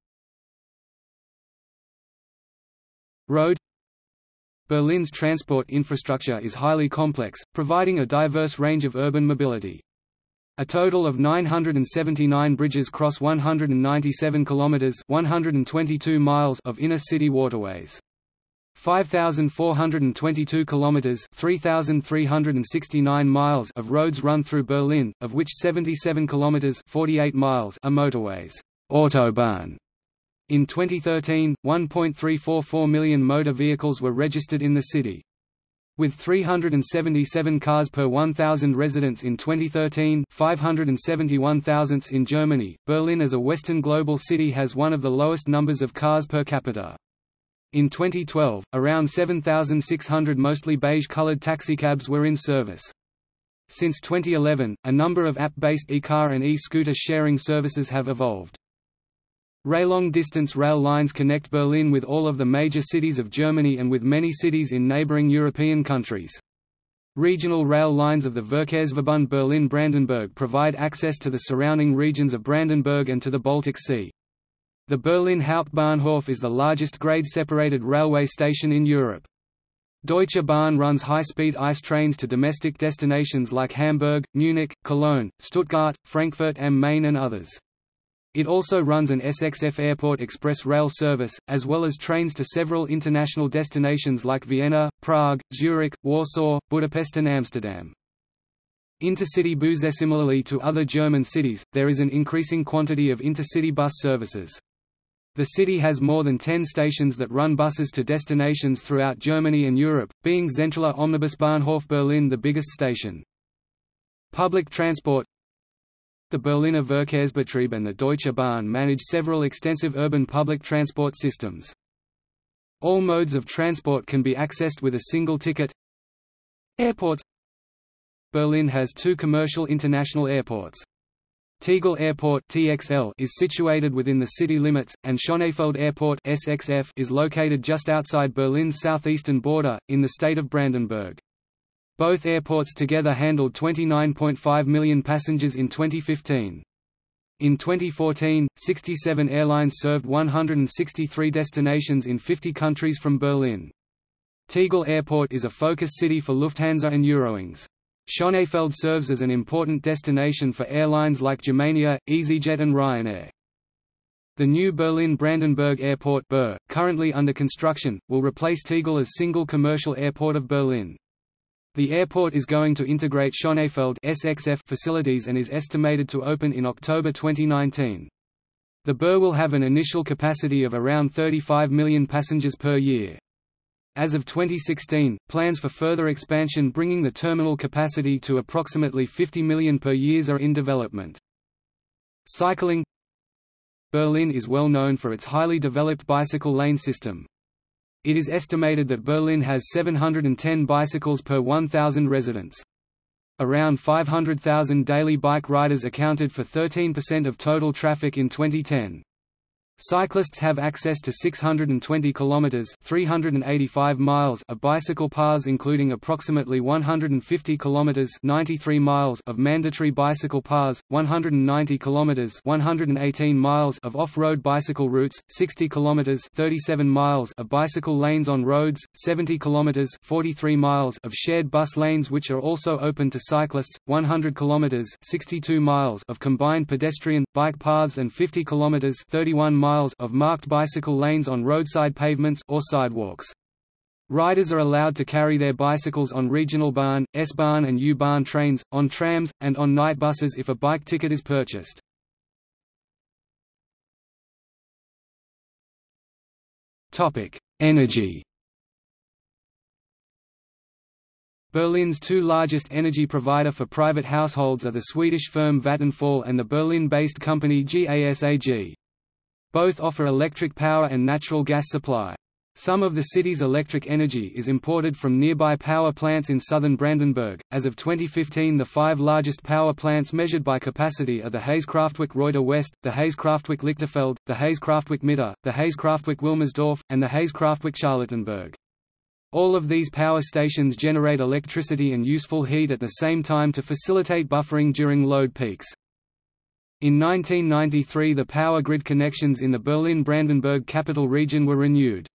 Road. Berlin's transport infrastructure is highly complex, providing a diverse range of urban mobility. A total of 979 bridges cross 197 kilometers (122 miles) of inner-city waterways. 5,422 kilometers (3,369 miles) of roads run through Berlin, of which 77 kilometers (48 miles) are motorways, Autobahn. In 2013, 1.344 million motor vehicles were registered in the city. With 377 cars per 1,000 residents in 2013, 571,000 in Germany, Berlin as a Western global city has one of the lowest numbers of cars per capita. In 2012, around 7,600 mostly beige-colored taxicabs were in service. Since 2011, a number of app-based e-car and e-scooter sharing services have evolved. Long-distance rail lines connect Berlin with all of the major cities of Germany and with many cities in neighboring European countries. Regional rail lines of the Verkehrsverbund Berlin-Brandenburg provide access to the surrounding regions of Brandenburg and to the Baltic Sea. The Berlin Hauptbahnhof is the largest grade-separated railway station in Europe. Deutsche Bahn runs high-speed ICE trains to domestic destinations like Hamburg, Munich, Cologne, Stuttgart, Frankfurt am Main and others. It also runs an SXF Airport Express rail service, as well as trains to several international destinations like Vienna, Prague, Zurich, Warsaw, Budapest and Amsterdam. Intercity buses. Similarly to other German cities, there is an increasing quantity of intercity bus services. The city has more than 10 stations that run buses to destinations throughout Germany and Europe, being Zentraler Omnibusbahnhof Berlin the biggest station. Public transport. The Berliner Verkehrsbetrieb and the Deutsche Bahn manage several extensive urban public transport systems. All modes of transport can be accessed with a single ticket. Airports. Berlin has two commercial international airports. Tegel Airport (TXL) is situated within the city limits, and Schönefeld Airport (SXF) is located just outside Berlin's southeastern border, in the state of Brandenburg. Both airports together handled 29.5 million passengers in 2015. In 2014, 67 airlines served 163 destinations in 50 countries from Berlin. Tegel Airport is a focus city for Lufthansa and Eurowings. Schönefeld serves as an important destination for airlines like Germania, EasyJet and Ryanair. The new Berlin-Brandenburg Airport (BER), currently under construction, will replace Tegel as single commercial airport of Berlin. The airport is going to integrate Schönefeld (SXF) facilities and is estimated to open in October 2019. The BER will have an initial capacity of around 35 million passengers per year. As of 2016, plans for further expansion bringing the terminal capacity to approximately 50 million per year are in development. Cycling. Berlin is well known for its highly developed bicycle lane system. It is estimated that Berlin has 710 bicycles per 1,000 residents. Around 500,000 daily bike riders accounted for 13% of total traffic in 2010. Cyclists have access to 620 kilometers (385 miles) of bicycle paths, including approximately 150 kilometers (93 miles) of mandatory bicycle paths, 190 kilometers (118 miles) of off-road bicycle routes, 60 kilometers (37 miles) of bicycle lanes on roads, 70 kilometers (43 miles) of shared bus lanes which are also open to cyclists, 100 kilometers (62 miles) of combined pedestrian bike paths and 50 kilometers (31 miles) of marked bicycle lanes on roadside pavements or sidewalks. Riders are allowed to carry their bicycles on Regionalbahn, S-Bahn and U-Bahn trains, on trams, and on night buses if a bike ticket is purchased. Energy. Berlin's two largest energy provider for private households are the Swedish firm Vattenfall and the Berlin-based company GAS AG. Both offer electric power and natural gas supply. Some of the city's electric energy is imported from nearby power plants in southern Brandenburg. As of 2015, the five largest power plants measured by capacity are the Hayes-Kraftwerk-Reuter West, the Hayes-Kraftwerk-Lichterfeld, the Hayes-Kraftwerk-Mitte, the Hayes-Kraftwerk-Wilmersdorf, and the Hayes-Kraftwerk-Charlottenburg. All of these power stations generate electricity and useful heat at the same time to facilitate buffering during load peaks. In 1993 the power grid connections in the Berlin-Brandenburg capital region were renewed.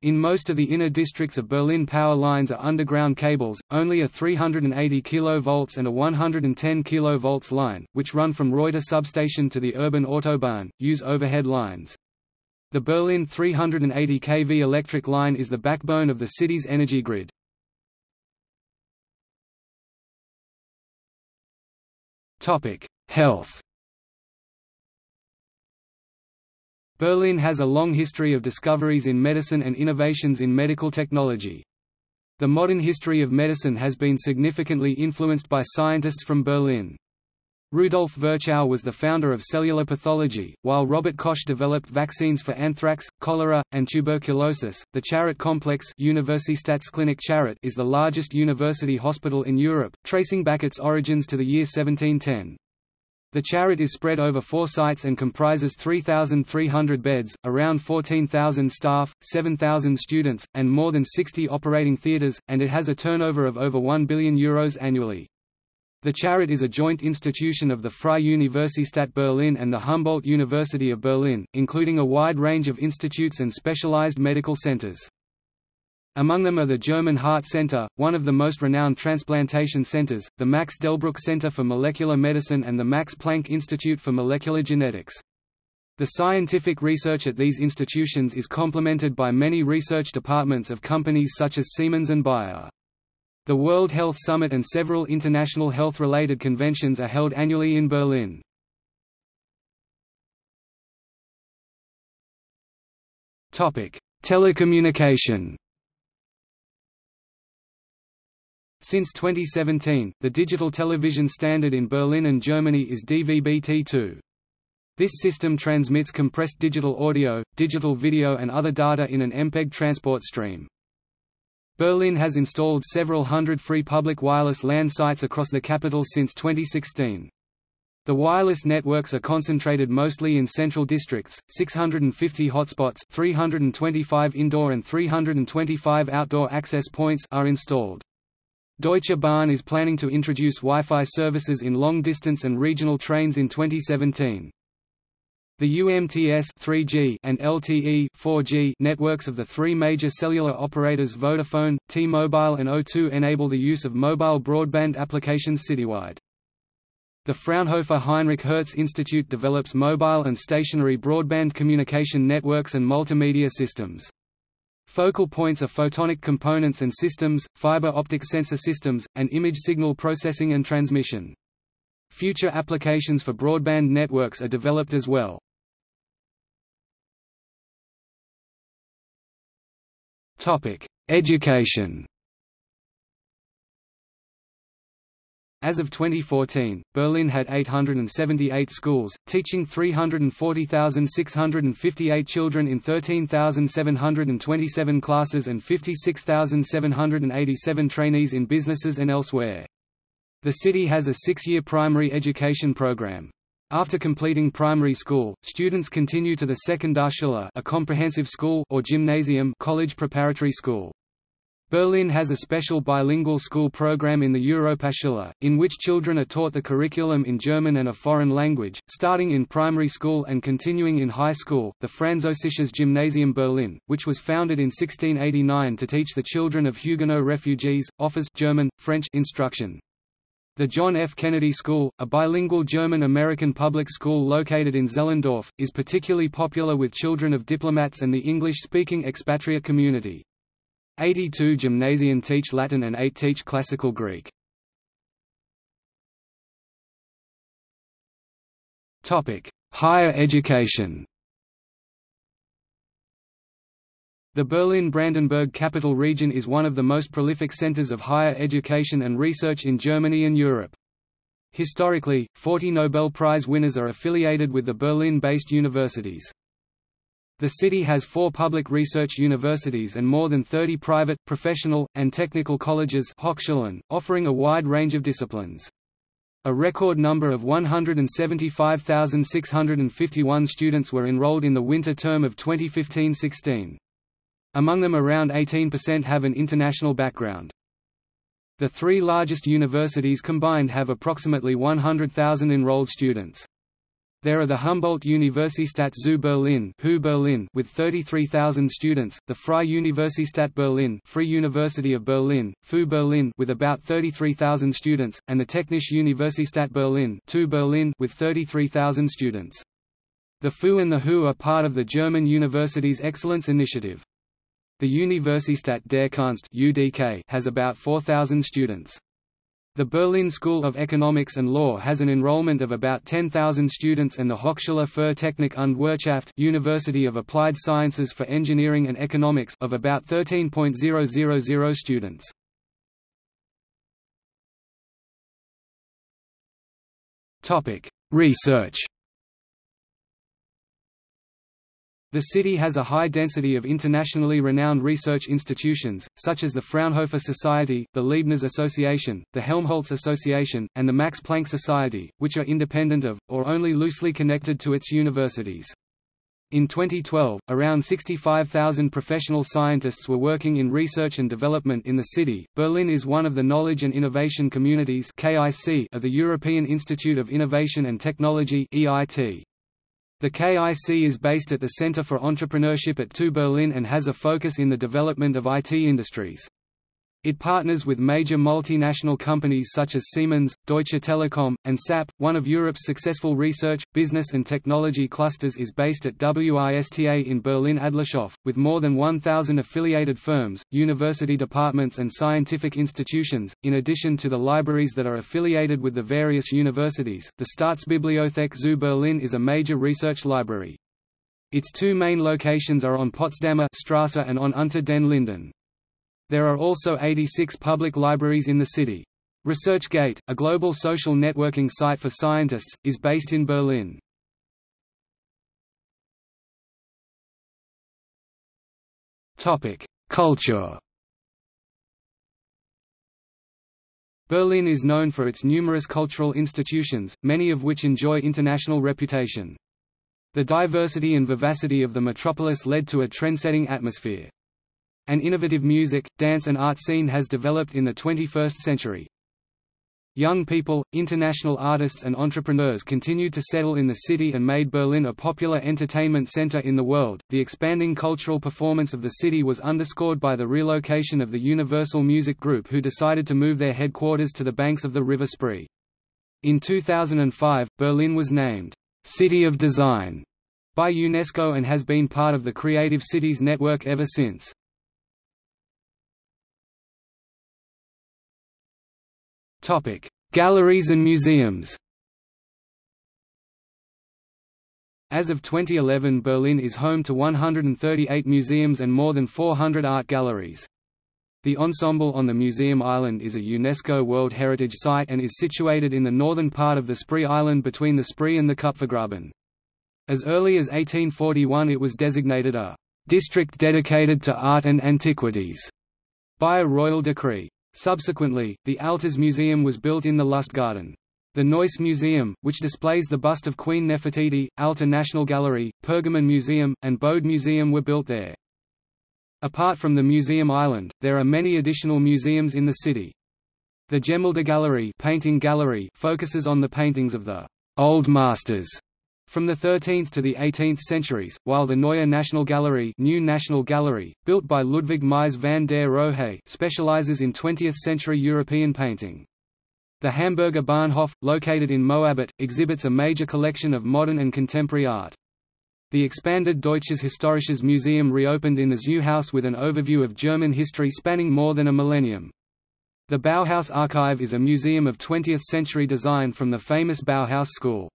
In most of the inner districts of Berlin power lines are underground cables, only a 380 kV and a 110 kV line, which run from Reuter substation to the urban Autobahn, use overhead lines. The Berlin 380 kV electric line is the backbone of the city's energy grid. Health. Berlin has a long history of discoveries in medicine and innovations in medical technology. The modern history of medicine has been significantly influenced by scientists from Berlin. Rudolf Virchow was the founder of cellular pathology, while Robert Koch developed vaccines for anthrax, cholera, and tuberculosis. The Charité complex Universitätsklinik Charité is the largest university hospital in Europe, tracing back its origins to the year 1710. The Charité is spread over 4 sites and comprises 3,300 beds, around 14,000 staff, 7,000 students, and more than 60 operating theatres, and it has a turnover of over €1 billion annually. The Charité is a joint institution of the Freie Universität Berlin and the Humboldt University of Berlin, including a wide range of institutes and specialized medical centers. Among them are the German Heart Center, one of the most renowned transplantation centers, the Max Delbruck Center for Molecular Medicine and the Max Planck Institute for Molecular Genetics. The scientific research at these institutions is complemented by many research departments of companies such as Siemens and Bayer. The World Health Summit and several international health-related conventions are held annually in Berlin. Telecommunication. Since 2017, the digital television standard in Berlin and Germany is DVB-T2. This system transmits compressed digital audio, digital video and other data in an MPEG transport stream. Berlin has installed several hundred free public wireless LAN sites across the capital since 2016. The wireless networks are concentrated mostly in central districts, 650 hotspots, 325 indoor and 325 outdoor access points are installed. Deutsche Bahn is planning to introduce Wi-Fi services in long-distance and regional trains in 2017. The UMTS 3G and LTE 4G networks of the 3 major cellular operators Vodafone, T-Mobile and O2 enable the use of mobile broadband applications citywide. The Fraunhofer Heinrich Hertz Institute develops mobile and stationary broadband communication networks and multimedia systems. Focal points are photonic components and systems, fiber optic sensor systems, and image signal processing and transmission. Future applications for broadband networks are developed as well. Education. As of 2014, Berlin had 878 schools, teaching 340,658 children in 13,727 classes and 56,787 trainees in businesses and elsewhere. The city has a 6-year primary education program. After completing primary school, students continue to the Sekundarschule, a comprehensive school, or Gymnasium, college preparatory school. Berlin has a special bilingual school program in the Europaschule, in which children are taught the curriculum in German and a foreign language, starting in primary school and continuing in high school. The Französisches Gymnasium Berlin, which was founded in 1689 to teach the children of Huguenot refugees, offers German, French instruction. The John F. Kennedy School, a bilingual German-American public school located in Zehlendorf, is particularly popular with children of diplomats and the English-speaking expatriate community. 82 gymnasium teach Latin and 8 teach Classical Greek. Higher education. The Berlin-Brandenburg capital region is one of the most prolific centers of higher education and research in Germany and Europe. Historically, 40 Nobel Prize winners are affiliated with the Berlin-based universities. The city has 4 public research universities and more than 30 private, professional, and technical colleges, Hochschulen, offering a wide range of disciplines. A record number of 175,651 students were enrolled in the winter term of 2015-16. Among them around 18% have an international background. The 3 largest universities combined have approximately 100,000 enrolled students. There are the Humboldt-Universität zu Berlin with 33,000 students, the Freie Universität Berlin Free University of Berlin, FU Berlin with about 33,000 students, and the Technische Universität Berlin TU Berlin with 33,000 students. The FU and the HU are part of the German Universities Excellence Initiative. The Universität der Kunst (UDK) has about 4,000 students. The Berlin School of Economics and Law has an enrollment of about 10,000 students, and the Hochschule für Technik und Wirtschaft University of Applied Sciences for Engineering and Economics of about 13,000 students. Topic: Research. The city has a high density of internationally renowned research institutions, such as the Fraunhofer Society, the Leibniz Association, the Helmholtz Association, and the Max Planck Society, which are independent of, or only loosely connected to, its universities. In 2012, around 65,000 professional scientists were working in research and development in the city. Berlin is one of the Knowledge and Innovation Communities (KIC) of the European Institute of Innovation and Technology (EIT). The KIC is based at the Center for Entrepreneurship at TU Berlin and has a focus in the development of IT industries. It partners with major multinational companies such as Siemens, Deutsche Telekom, and SAP. One of Europe's successful research, business and technology clusters is based at WISTA in Berlin-Adlershof, with more than 1,000 affiliated firms, university departments and scientific institutions, in addition to the libraries that are affiliated with the various universities. The Staatsbibliothek zu Berlin is a major research library. Its two main locations are on Potsdamer Strasse and on Unter den Linden. There are also 86 public libraries in the city. ResearchGate, a global social networking site for scientists, is based in Berlin. Culture. Berlin is known for its numerous cultural institutions, many of which enjoy international reputation. The diversity and vivacity of the metropolis led to a trendsetting atmosphere. An innovative music, dance and art scene has developed in the 21st century. Young people, international artists and entrepreneurs continued to settle in the city and made Berlin a popular entertainment center in the world. The expanding cultural performance of the city was underscored by the relocation of the Universal Music Group, who decided to move their headquarters to the banks of the River Spree. In 2005, Berlin was named City of Design by UNESCO and has been part of the Creative Cities network ever since. Topic: Galleries and museums. As of 2011, Berlin is home to 138 museums and more than 400 art galleries. The Ensemble on the Museum Island is a UNESCO World Heritage Site and is situated in the northern part of the Spree Island between the Spree and the Kupfergraben. As early as 1841 it was designated a district dedicated to art and antiquities by a royal decree. Subsequently, the Alters Museum was built in the Lustgarten. The Neuss Museum, which displays the bust of Queen Nefertiti, Alter Nationalgalerie, Pergamon Museum, and Bode Museum were built there. Apart from the Museum Island, there are many additional museums in the city. The Gemäldegalerie painting gallery focuses on the paintings of the «Old Masters» from the 13th to the 18th centuries, while the Neue Nationalgalerie, New National Gallery, built by Ludwig Mies van der Rohe, specializes in 20th-century European painting. The Hamburger Bahnhof, located in Moabit, exhibits a major collection of modern and contemporary art. The expanded Deutsches Historisches Museum reopened in the Zoohaus with an overview of German history spanning more than a millennium. The Bauhaus Archive is a museum of 20th-century design from the famous Bauhaus school.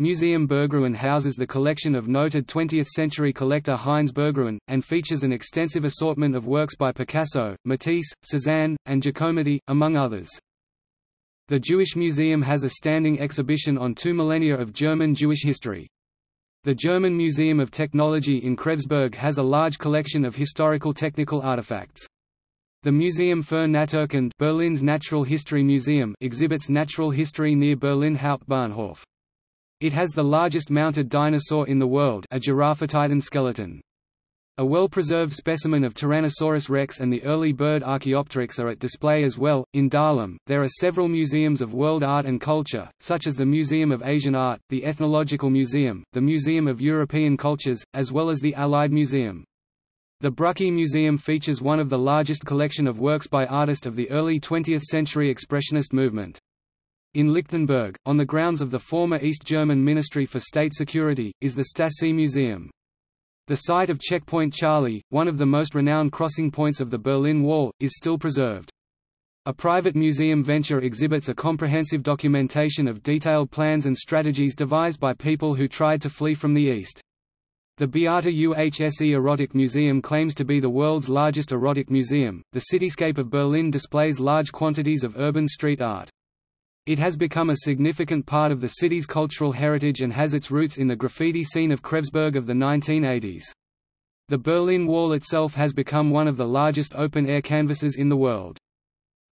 Museum Berggruen houses the collection of noted 20th-century collector Heinz Berggruen, and features an extensive assortment of works by Picasso, Matisse, Cézanne, and Giacometti, among others. The Jewish Museum has a standing exhibition on 2 millennia of German Jewish history. The German Museum of Technology in Krebsberg has a large collection of historical technical artifacts. The Museum für Naturkunde, Berlin's Natural History Museum, exhibits natural history near Berlin Hauptbahnhof. It has the largest mounted dinosaur in the world, a Giraffatitan skeleton. A well-preserved specimen of Tyrannosaurus rex and the early bird Archaeopteryx are at display as well. In Dahlem, there are several museums of world art and culture, such as the Museum of Asian Art, the Ethnological Museum, the Museum of European Cultures, as well as the Allied Museum. The Brucke Museum features one of the largest collection of works by artists of the early 20th-century Expressionist movement. In Lichtenberg, on the grounds of the former East German Ministry for State Security, is the Stasi Museum. The site of Checkpoint Charlie, one of the most renowned crossing points of the Berlin Wall, is still preserved. A private museum venture exhibits a comprehensive documentation of detailed plans and strategies devised by people who tried to flee from the East. The Beata UHSE Erotic Museum claims to be the world's largest erotic museum. The cityscape of Berlin displays large quantities of urban street art. It has become a significant part of the city's cultural heritage and has its roots in the graffiti scene of Krebsberg of the 1980s. The Berlin Wall itself has become one of the largest open-air canvases in the world.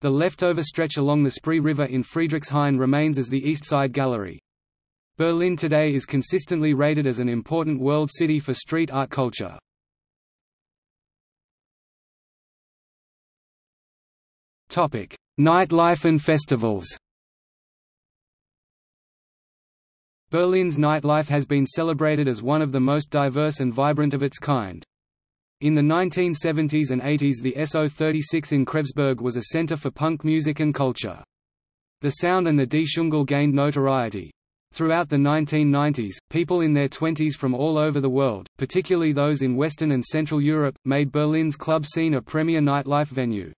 The leftover stretch along the Spree River in Friedrichshain remains as the East Side Gallery. Berlin today is consistently rated as an important world city for street art culture. Nightlife and festivals. Berlin's nightlife has been celebrated as one of the most diverse and vibrant of its kind. In the 1970s and 80s, the SO36 in Krebsberg was a center for punk music and culture. The sound and the Die Schungel gained notoriety. Throughout the 1990s, people in their 20s from all over the world, particularly those in Western and Central Europe, made Berlin's club scene a premier nightlife venue.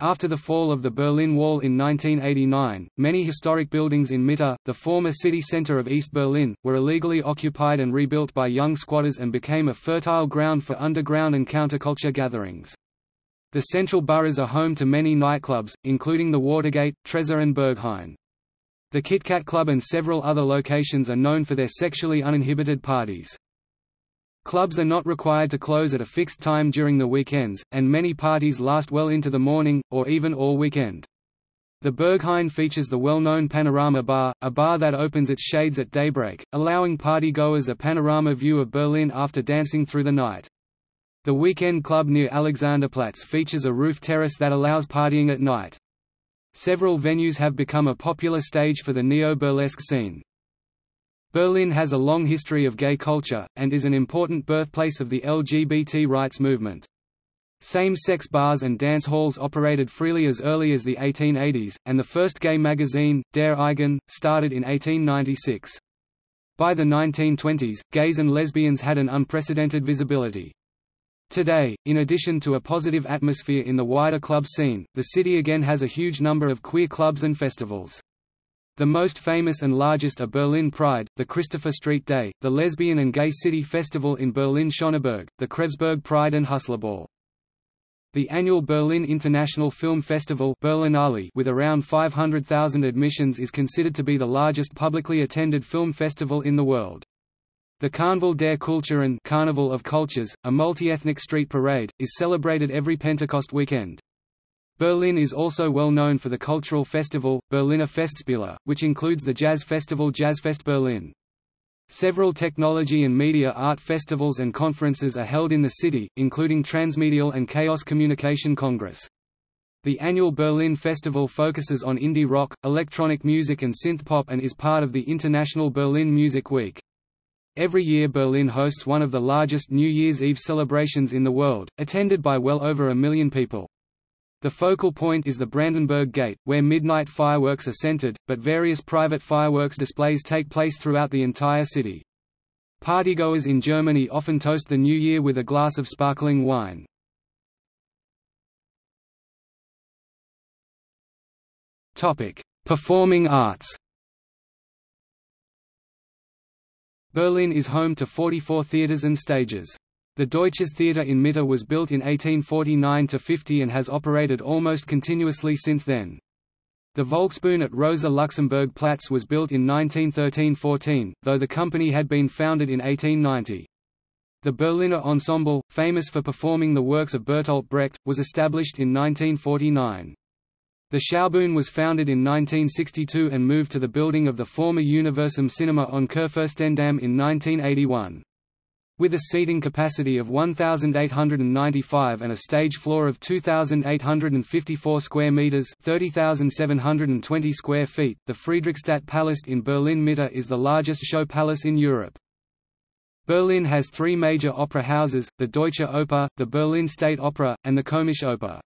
After the fall of the Berlin Wall in 1989, many historic buildings in Mitte, the former city center of East Berlin, were illegally occupied and rebuilt by young squatters and became a fertile ground for underground and counterculture gatherings. The central boroughs are home to many nightclubs, including the Watergate, Trezor and Berghain. The Kit Kat Club and several other locations are known for their sexually uninhibited parties. Clubs are not required to close at a fixed time during the weekends, and many parties last well into the morning, or even all weekend. The Berghain features the well-known Panorama Bar, a bar that opens its shades at daybreak, allowing party-goers a panorama view of Berlin after dancing through the night. The weekend club near Alexanderplatz features a roof terrace that allows partying at night. Several venues have become a popular stage for the neo-burlesque scene. Berlin has a long history of gay culture, and is an important birthplace of the LGBT rights movement. Same-sex bars and dance halls operated freely as early as the 1880s, and the first gay magazine, Der Eigen, started in 1896. By the 1920s, gays and lesbians had an unprecedented visibility. Today, in addition to a positive atmosphere in the wider club scene, the city again has a huge number of queer clubs and festivals. The most famous and largest are Berlin Pride, the Christopher Street Day, the Lesbian and Gay City Festival in Berlin-Schöneberg, the Krebsberg Pride and Hustlerball. The annual Berlin International Film Festival Berlinale, with around 500,000 admissions, is considered to be the largest publicly attended film festival in the world. The Karneval der Kulturen, Carnival of Cultures, a multi-ethnic street parade, is celebrated every Pentecost weekend. Berlin is also well known for the cultural festival, Berliner Festspiele, which includes the jazz festival Jazzfest Berlin. Several technology and media art festivals and conferences are held in the city, including Transmedial and Chaos Communication Congress. The annual Berlin Festival focuses on indie rock, electronic music and synthpop, and is part of the International Berlin Music Week. Every year Berlin hosts one of the largest New Year's Eve celebrations in the world, attended by well over 1 million people. The focal point is the Brandenburg Gate, where midnight fireworks are centered, but various private fireworks displays take place throughout the entire city. Partygoers in Germany often toast the New Year with a glass of sparkling wine. Performing arts. Berlin is home to 44 theaters and stages. The Deutsches Theater in Mitte was built in 1849–50 and has operated almost continuously since then. The Volksbühne at Rosa-Luxemburg-Platz was built in 1913–14, though the company had been founded in 1890. The Berliner Ensemble, famous for performing the works of Bertolt Brecht, was established in 1949. The Schaubühne was founded in 1962 and moved to the building of the former Universum Cinema on Kurfürstendamm in 1981. With a seating capacity of 1,895 and a stage floor of 2,854 square meters (30,720 square feet), the Friedrichstadt Palast in Berlin Mitte is the largest show palace in Europe. Berlin has three major opera houses: the Deutsche Oper, the Berlin State Opera, and the Komische Oper.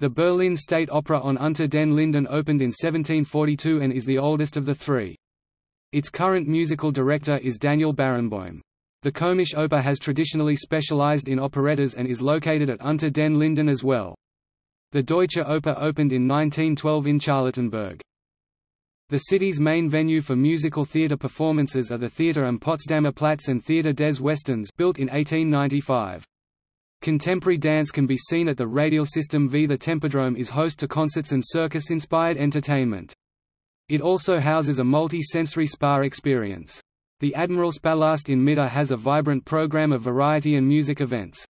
The Berlin State Opera on Unter den Linden opened in 1742 and is the oldest of the three. Its current musical director is Daniel Barenboim. The Komische Oper has traditionally specialized in operettas and is located at Unter den Linden as well. The Deutsche Oper opened in 1912 in Charlottenburg. The city's main venue for musical theater performances are the Theater am Potsdamer Platz and Theater des Westens, built in 1895. Contemporary dance can be seen at the Radial System V. The Tempodrome is host to concerts and circus-inspired entertainment. It also houses a multi-sensory spa experience. The Admiralspalast in Mitte has a vibrant program of variety and music events.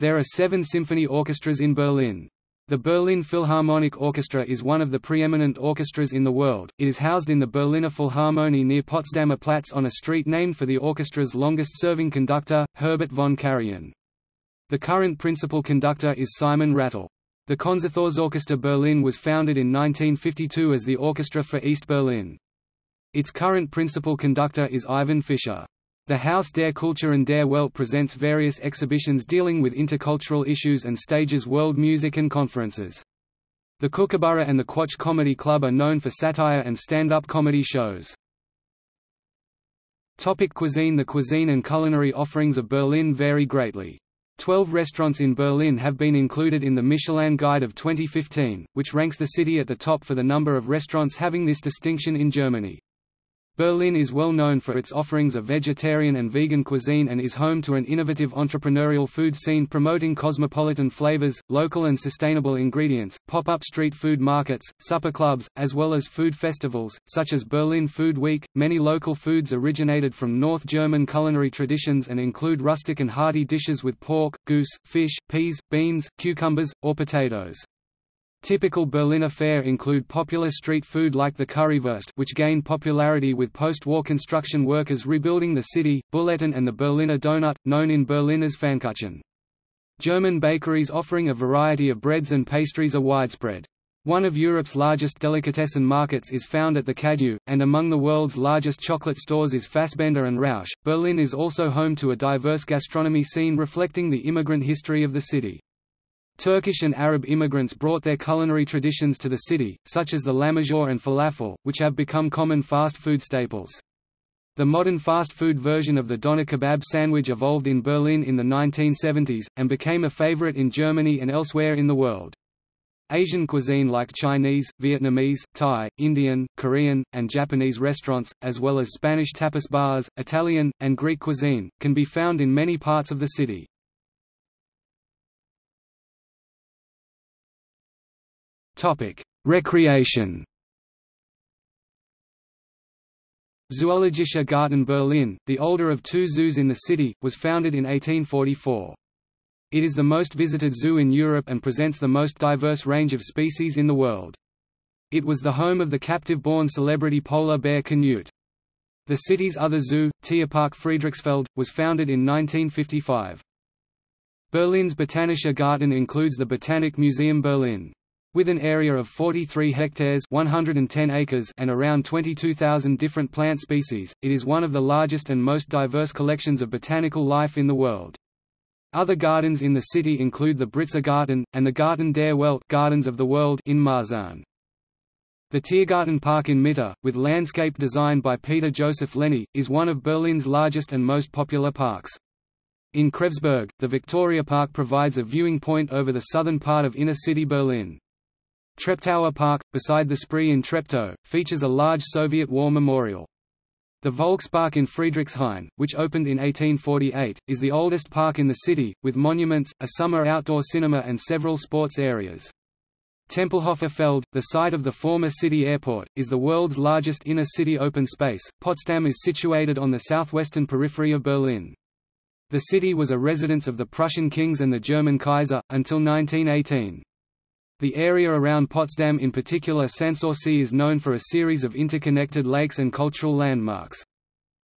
There are 7 symphony orchestras in Berlin. The Berlin Philharmonic Orchestra is one of the preeminent orchestras in the world. It is housed in the Berliner Philharmonie near Potsdamer Platz on a street named for the orchestra's longest-serving conductor, Herbert von Karajan. The current principal conductor is Simon Rattle. The Konzerthaus Berlin was founded in 1952 as the Orchestra for East Berlin. Its current principal conductor is Ivan Fischer. The Haus der Kultur und der Welt presents various exhibitions dealing with intercultural issues and stages world music and conferences. The Kookaburra and the Quatsch Comedy Club are known for satire and stand-up comedy shows. Topic: Cuisine. The cuisine and culinary offerings of Berlin vary greatly. 12 restaurants in Berlin have been included in the Michelin Guide of 2015, which ranks the city at the top for the number of restaurants having this distinction in Germany. Berlin is well known for its offerings of vegetarian and vegan cuisine and is home to an innovative entrepreneurial food scene promoting cosmopolitan flavors, local and sustainable ingredients, pop-up street food markets, supper clubs, as well as food festivals, such as Berlin Food Week. Many local foods originated from North German culinary traditions and include rustic and hearty dishes with pork, goose, fish, peas, beans, cucumbers, or potatoes. Typical Berliner fare include popular street food like the Currywurst, which gained popularity with post-war construction workers rebuilding the city, Bulletin and the Berliner Donut, known in Berlin as Pfannkuchen. German bakeries offering a variety of breads and pastries are widespread. One of Europe's largest delicatessen markets is found at the Kadju, and among the world's largest chocolate stores is Fassbender and Rausch. Berlin is also home to a diverse gastronomy scene reflecting the immigrant history of the city. Turkish and Arab immigrants brought their culinary traditions to the city, such as the lahmacun and falafel, which have become common fast food staples. The modern fast food version of the doner kebab sandwich evolved in Berlin in the 1970s, and became a favorite in Germany and elsewhere in the world. Asian cuisine like Chinese, Vietnamese, Thai, Indian, Korean, and Japanese restaurants, as well as Spanish tapas bars, Italian, and Greek cuisine, can be found in many parts of the city. Recreation. Zoologischer Garten Berlin, the older of two zoos in the city, was founded in 1844. It is the most visited zoo in Europe and presents the most diverse range of species in the world. It was the home of the captive-born celebrity polar bear Canute. The city's other zoo, Tierpark Friedrichsfeld, was founded in 1955. Berlin's Botanischer Garten includes the Botanic Museum Berlin. With an area of 43 hectares (110 acres) and around 22,000 different plant species, it is one of the largest and most diverse collections of botanical life in the world. Other gardens in the city include the Britzer Garten, and the Garten der Welt Gardens of the World in Marzahn. The Tiergartenpark in Mitte, with landscape design by Peter Joseph Lenny, is one of Berlin's largest and most popular parks. In Krebsberg, the Victoria Park provides a viewing point over the southern part of inner-city Berlin. Treptower Park, beside the Spree in Treptow, features a large Soviet war memorial. The Volkspark in Friedrichshain, which opened in 1848, is the oldest park in the city, with monuments, a summer outdoor cinema and several sports areas. Tempelhofer Feld, the site of the former city airport, is the world's largest inner-city open space. Potsdam is situated on the southwestern periphery of Berlin. The city was a residence of the Prussian kings and the German Kaiser, until 1918. The area around Potsdam, in particular Sanssouci, is known for a series of interconnected lakes and cultural landmarks.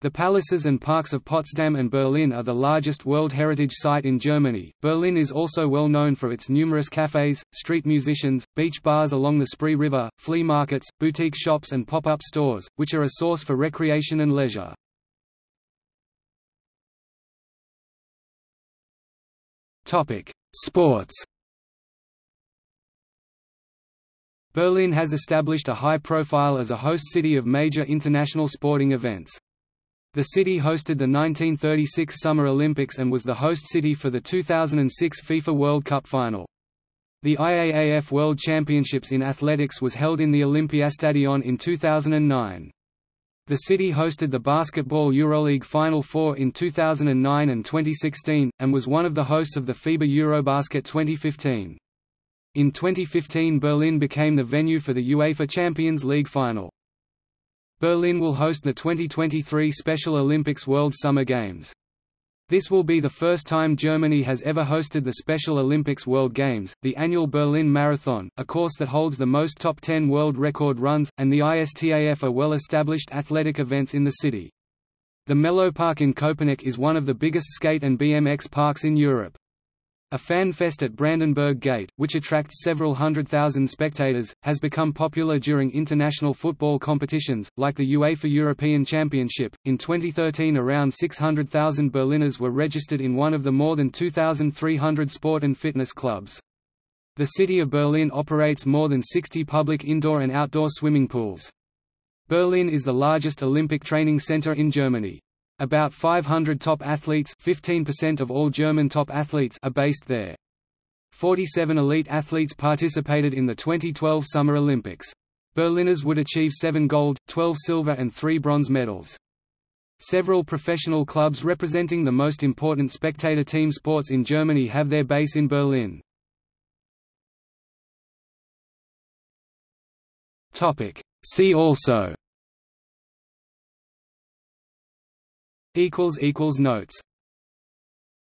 The palaces and parks of Potsdam and Berlin are the largest World Heritage Site in Germany. Berlin is also well known for its numerous cafes, street musicians, beach bars along the Spree River, flea markets, boutique shops and pop-up stores, which are a source for recreation and leisure. Sports. Berlin has established a high profile as a host city of major international sporting events. The city hosted the 1936 Summer Olympics and was the host city for the 2006 FIFA World Cup final. The IAAF World Championships in Athletics was held in the Olympiastadion in 2009. The city hosted the Basketball EuroLeague Final Four in 2009 and 2016, and was one of the hosts of the FIBA Eurobasket 2015. In 2015, Berlin became the venue for the UEFA Champions League final. Berlin will host the 2023 Special Olympics World Summer Games. This will be the first time Germany has ever hosted the Special Olympics World Games, the annual Berlin Marathon, a course that holds the most top 10 world record runs, and the ISTAF are well-established athletic events in the city. The Mello Park in Copenhagen is one of the biggest skate and BMX parks in Europe. A fan fest at Brandenburg Gate, which attracts several hundred thousand spectators, has become popular during international football competitions, like the UEFA European Championship. In 2013, around 600,000 Berliners were registered in one of the more than 2,300 sport and fitness clubs. The city of Berlin operates more than 60 public indoor and outdoor swimming pools. Berlin is the largest Olympic training center in Germany. About 500 top athletes, 15% of all German top athletes, are based there. 47 elite athletes participated in the 2012 Summer Olympics. Berliners would achieve 7 gold, 12 silver and 3 bronze medals. Several professional clubs representing the most important spectator team sports in Germany have their base in Berlin. See also Notes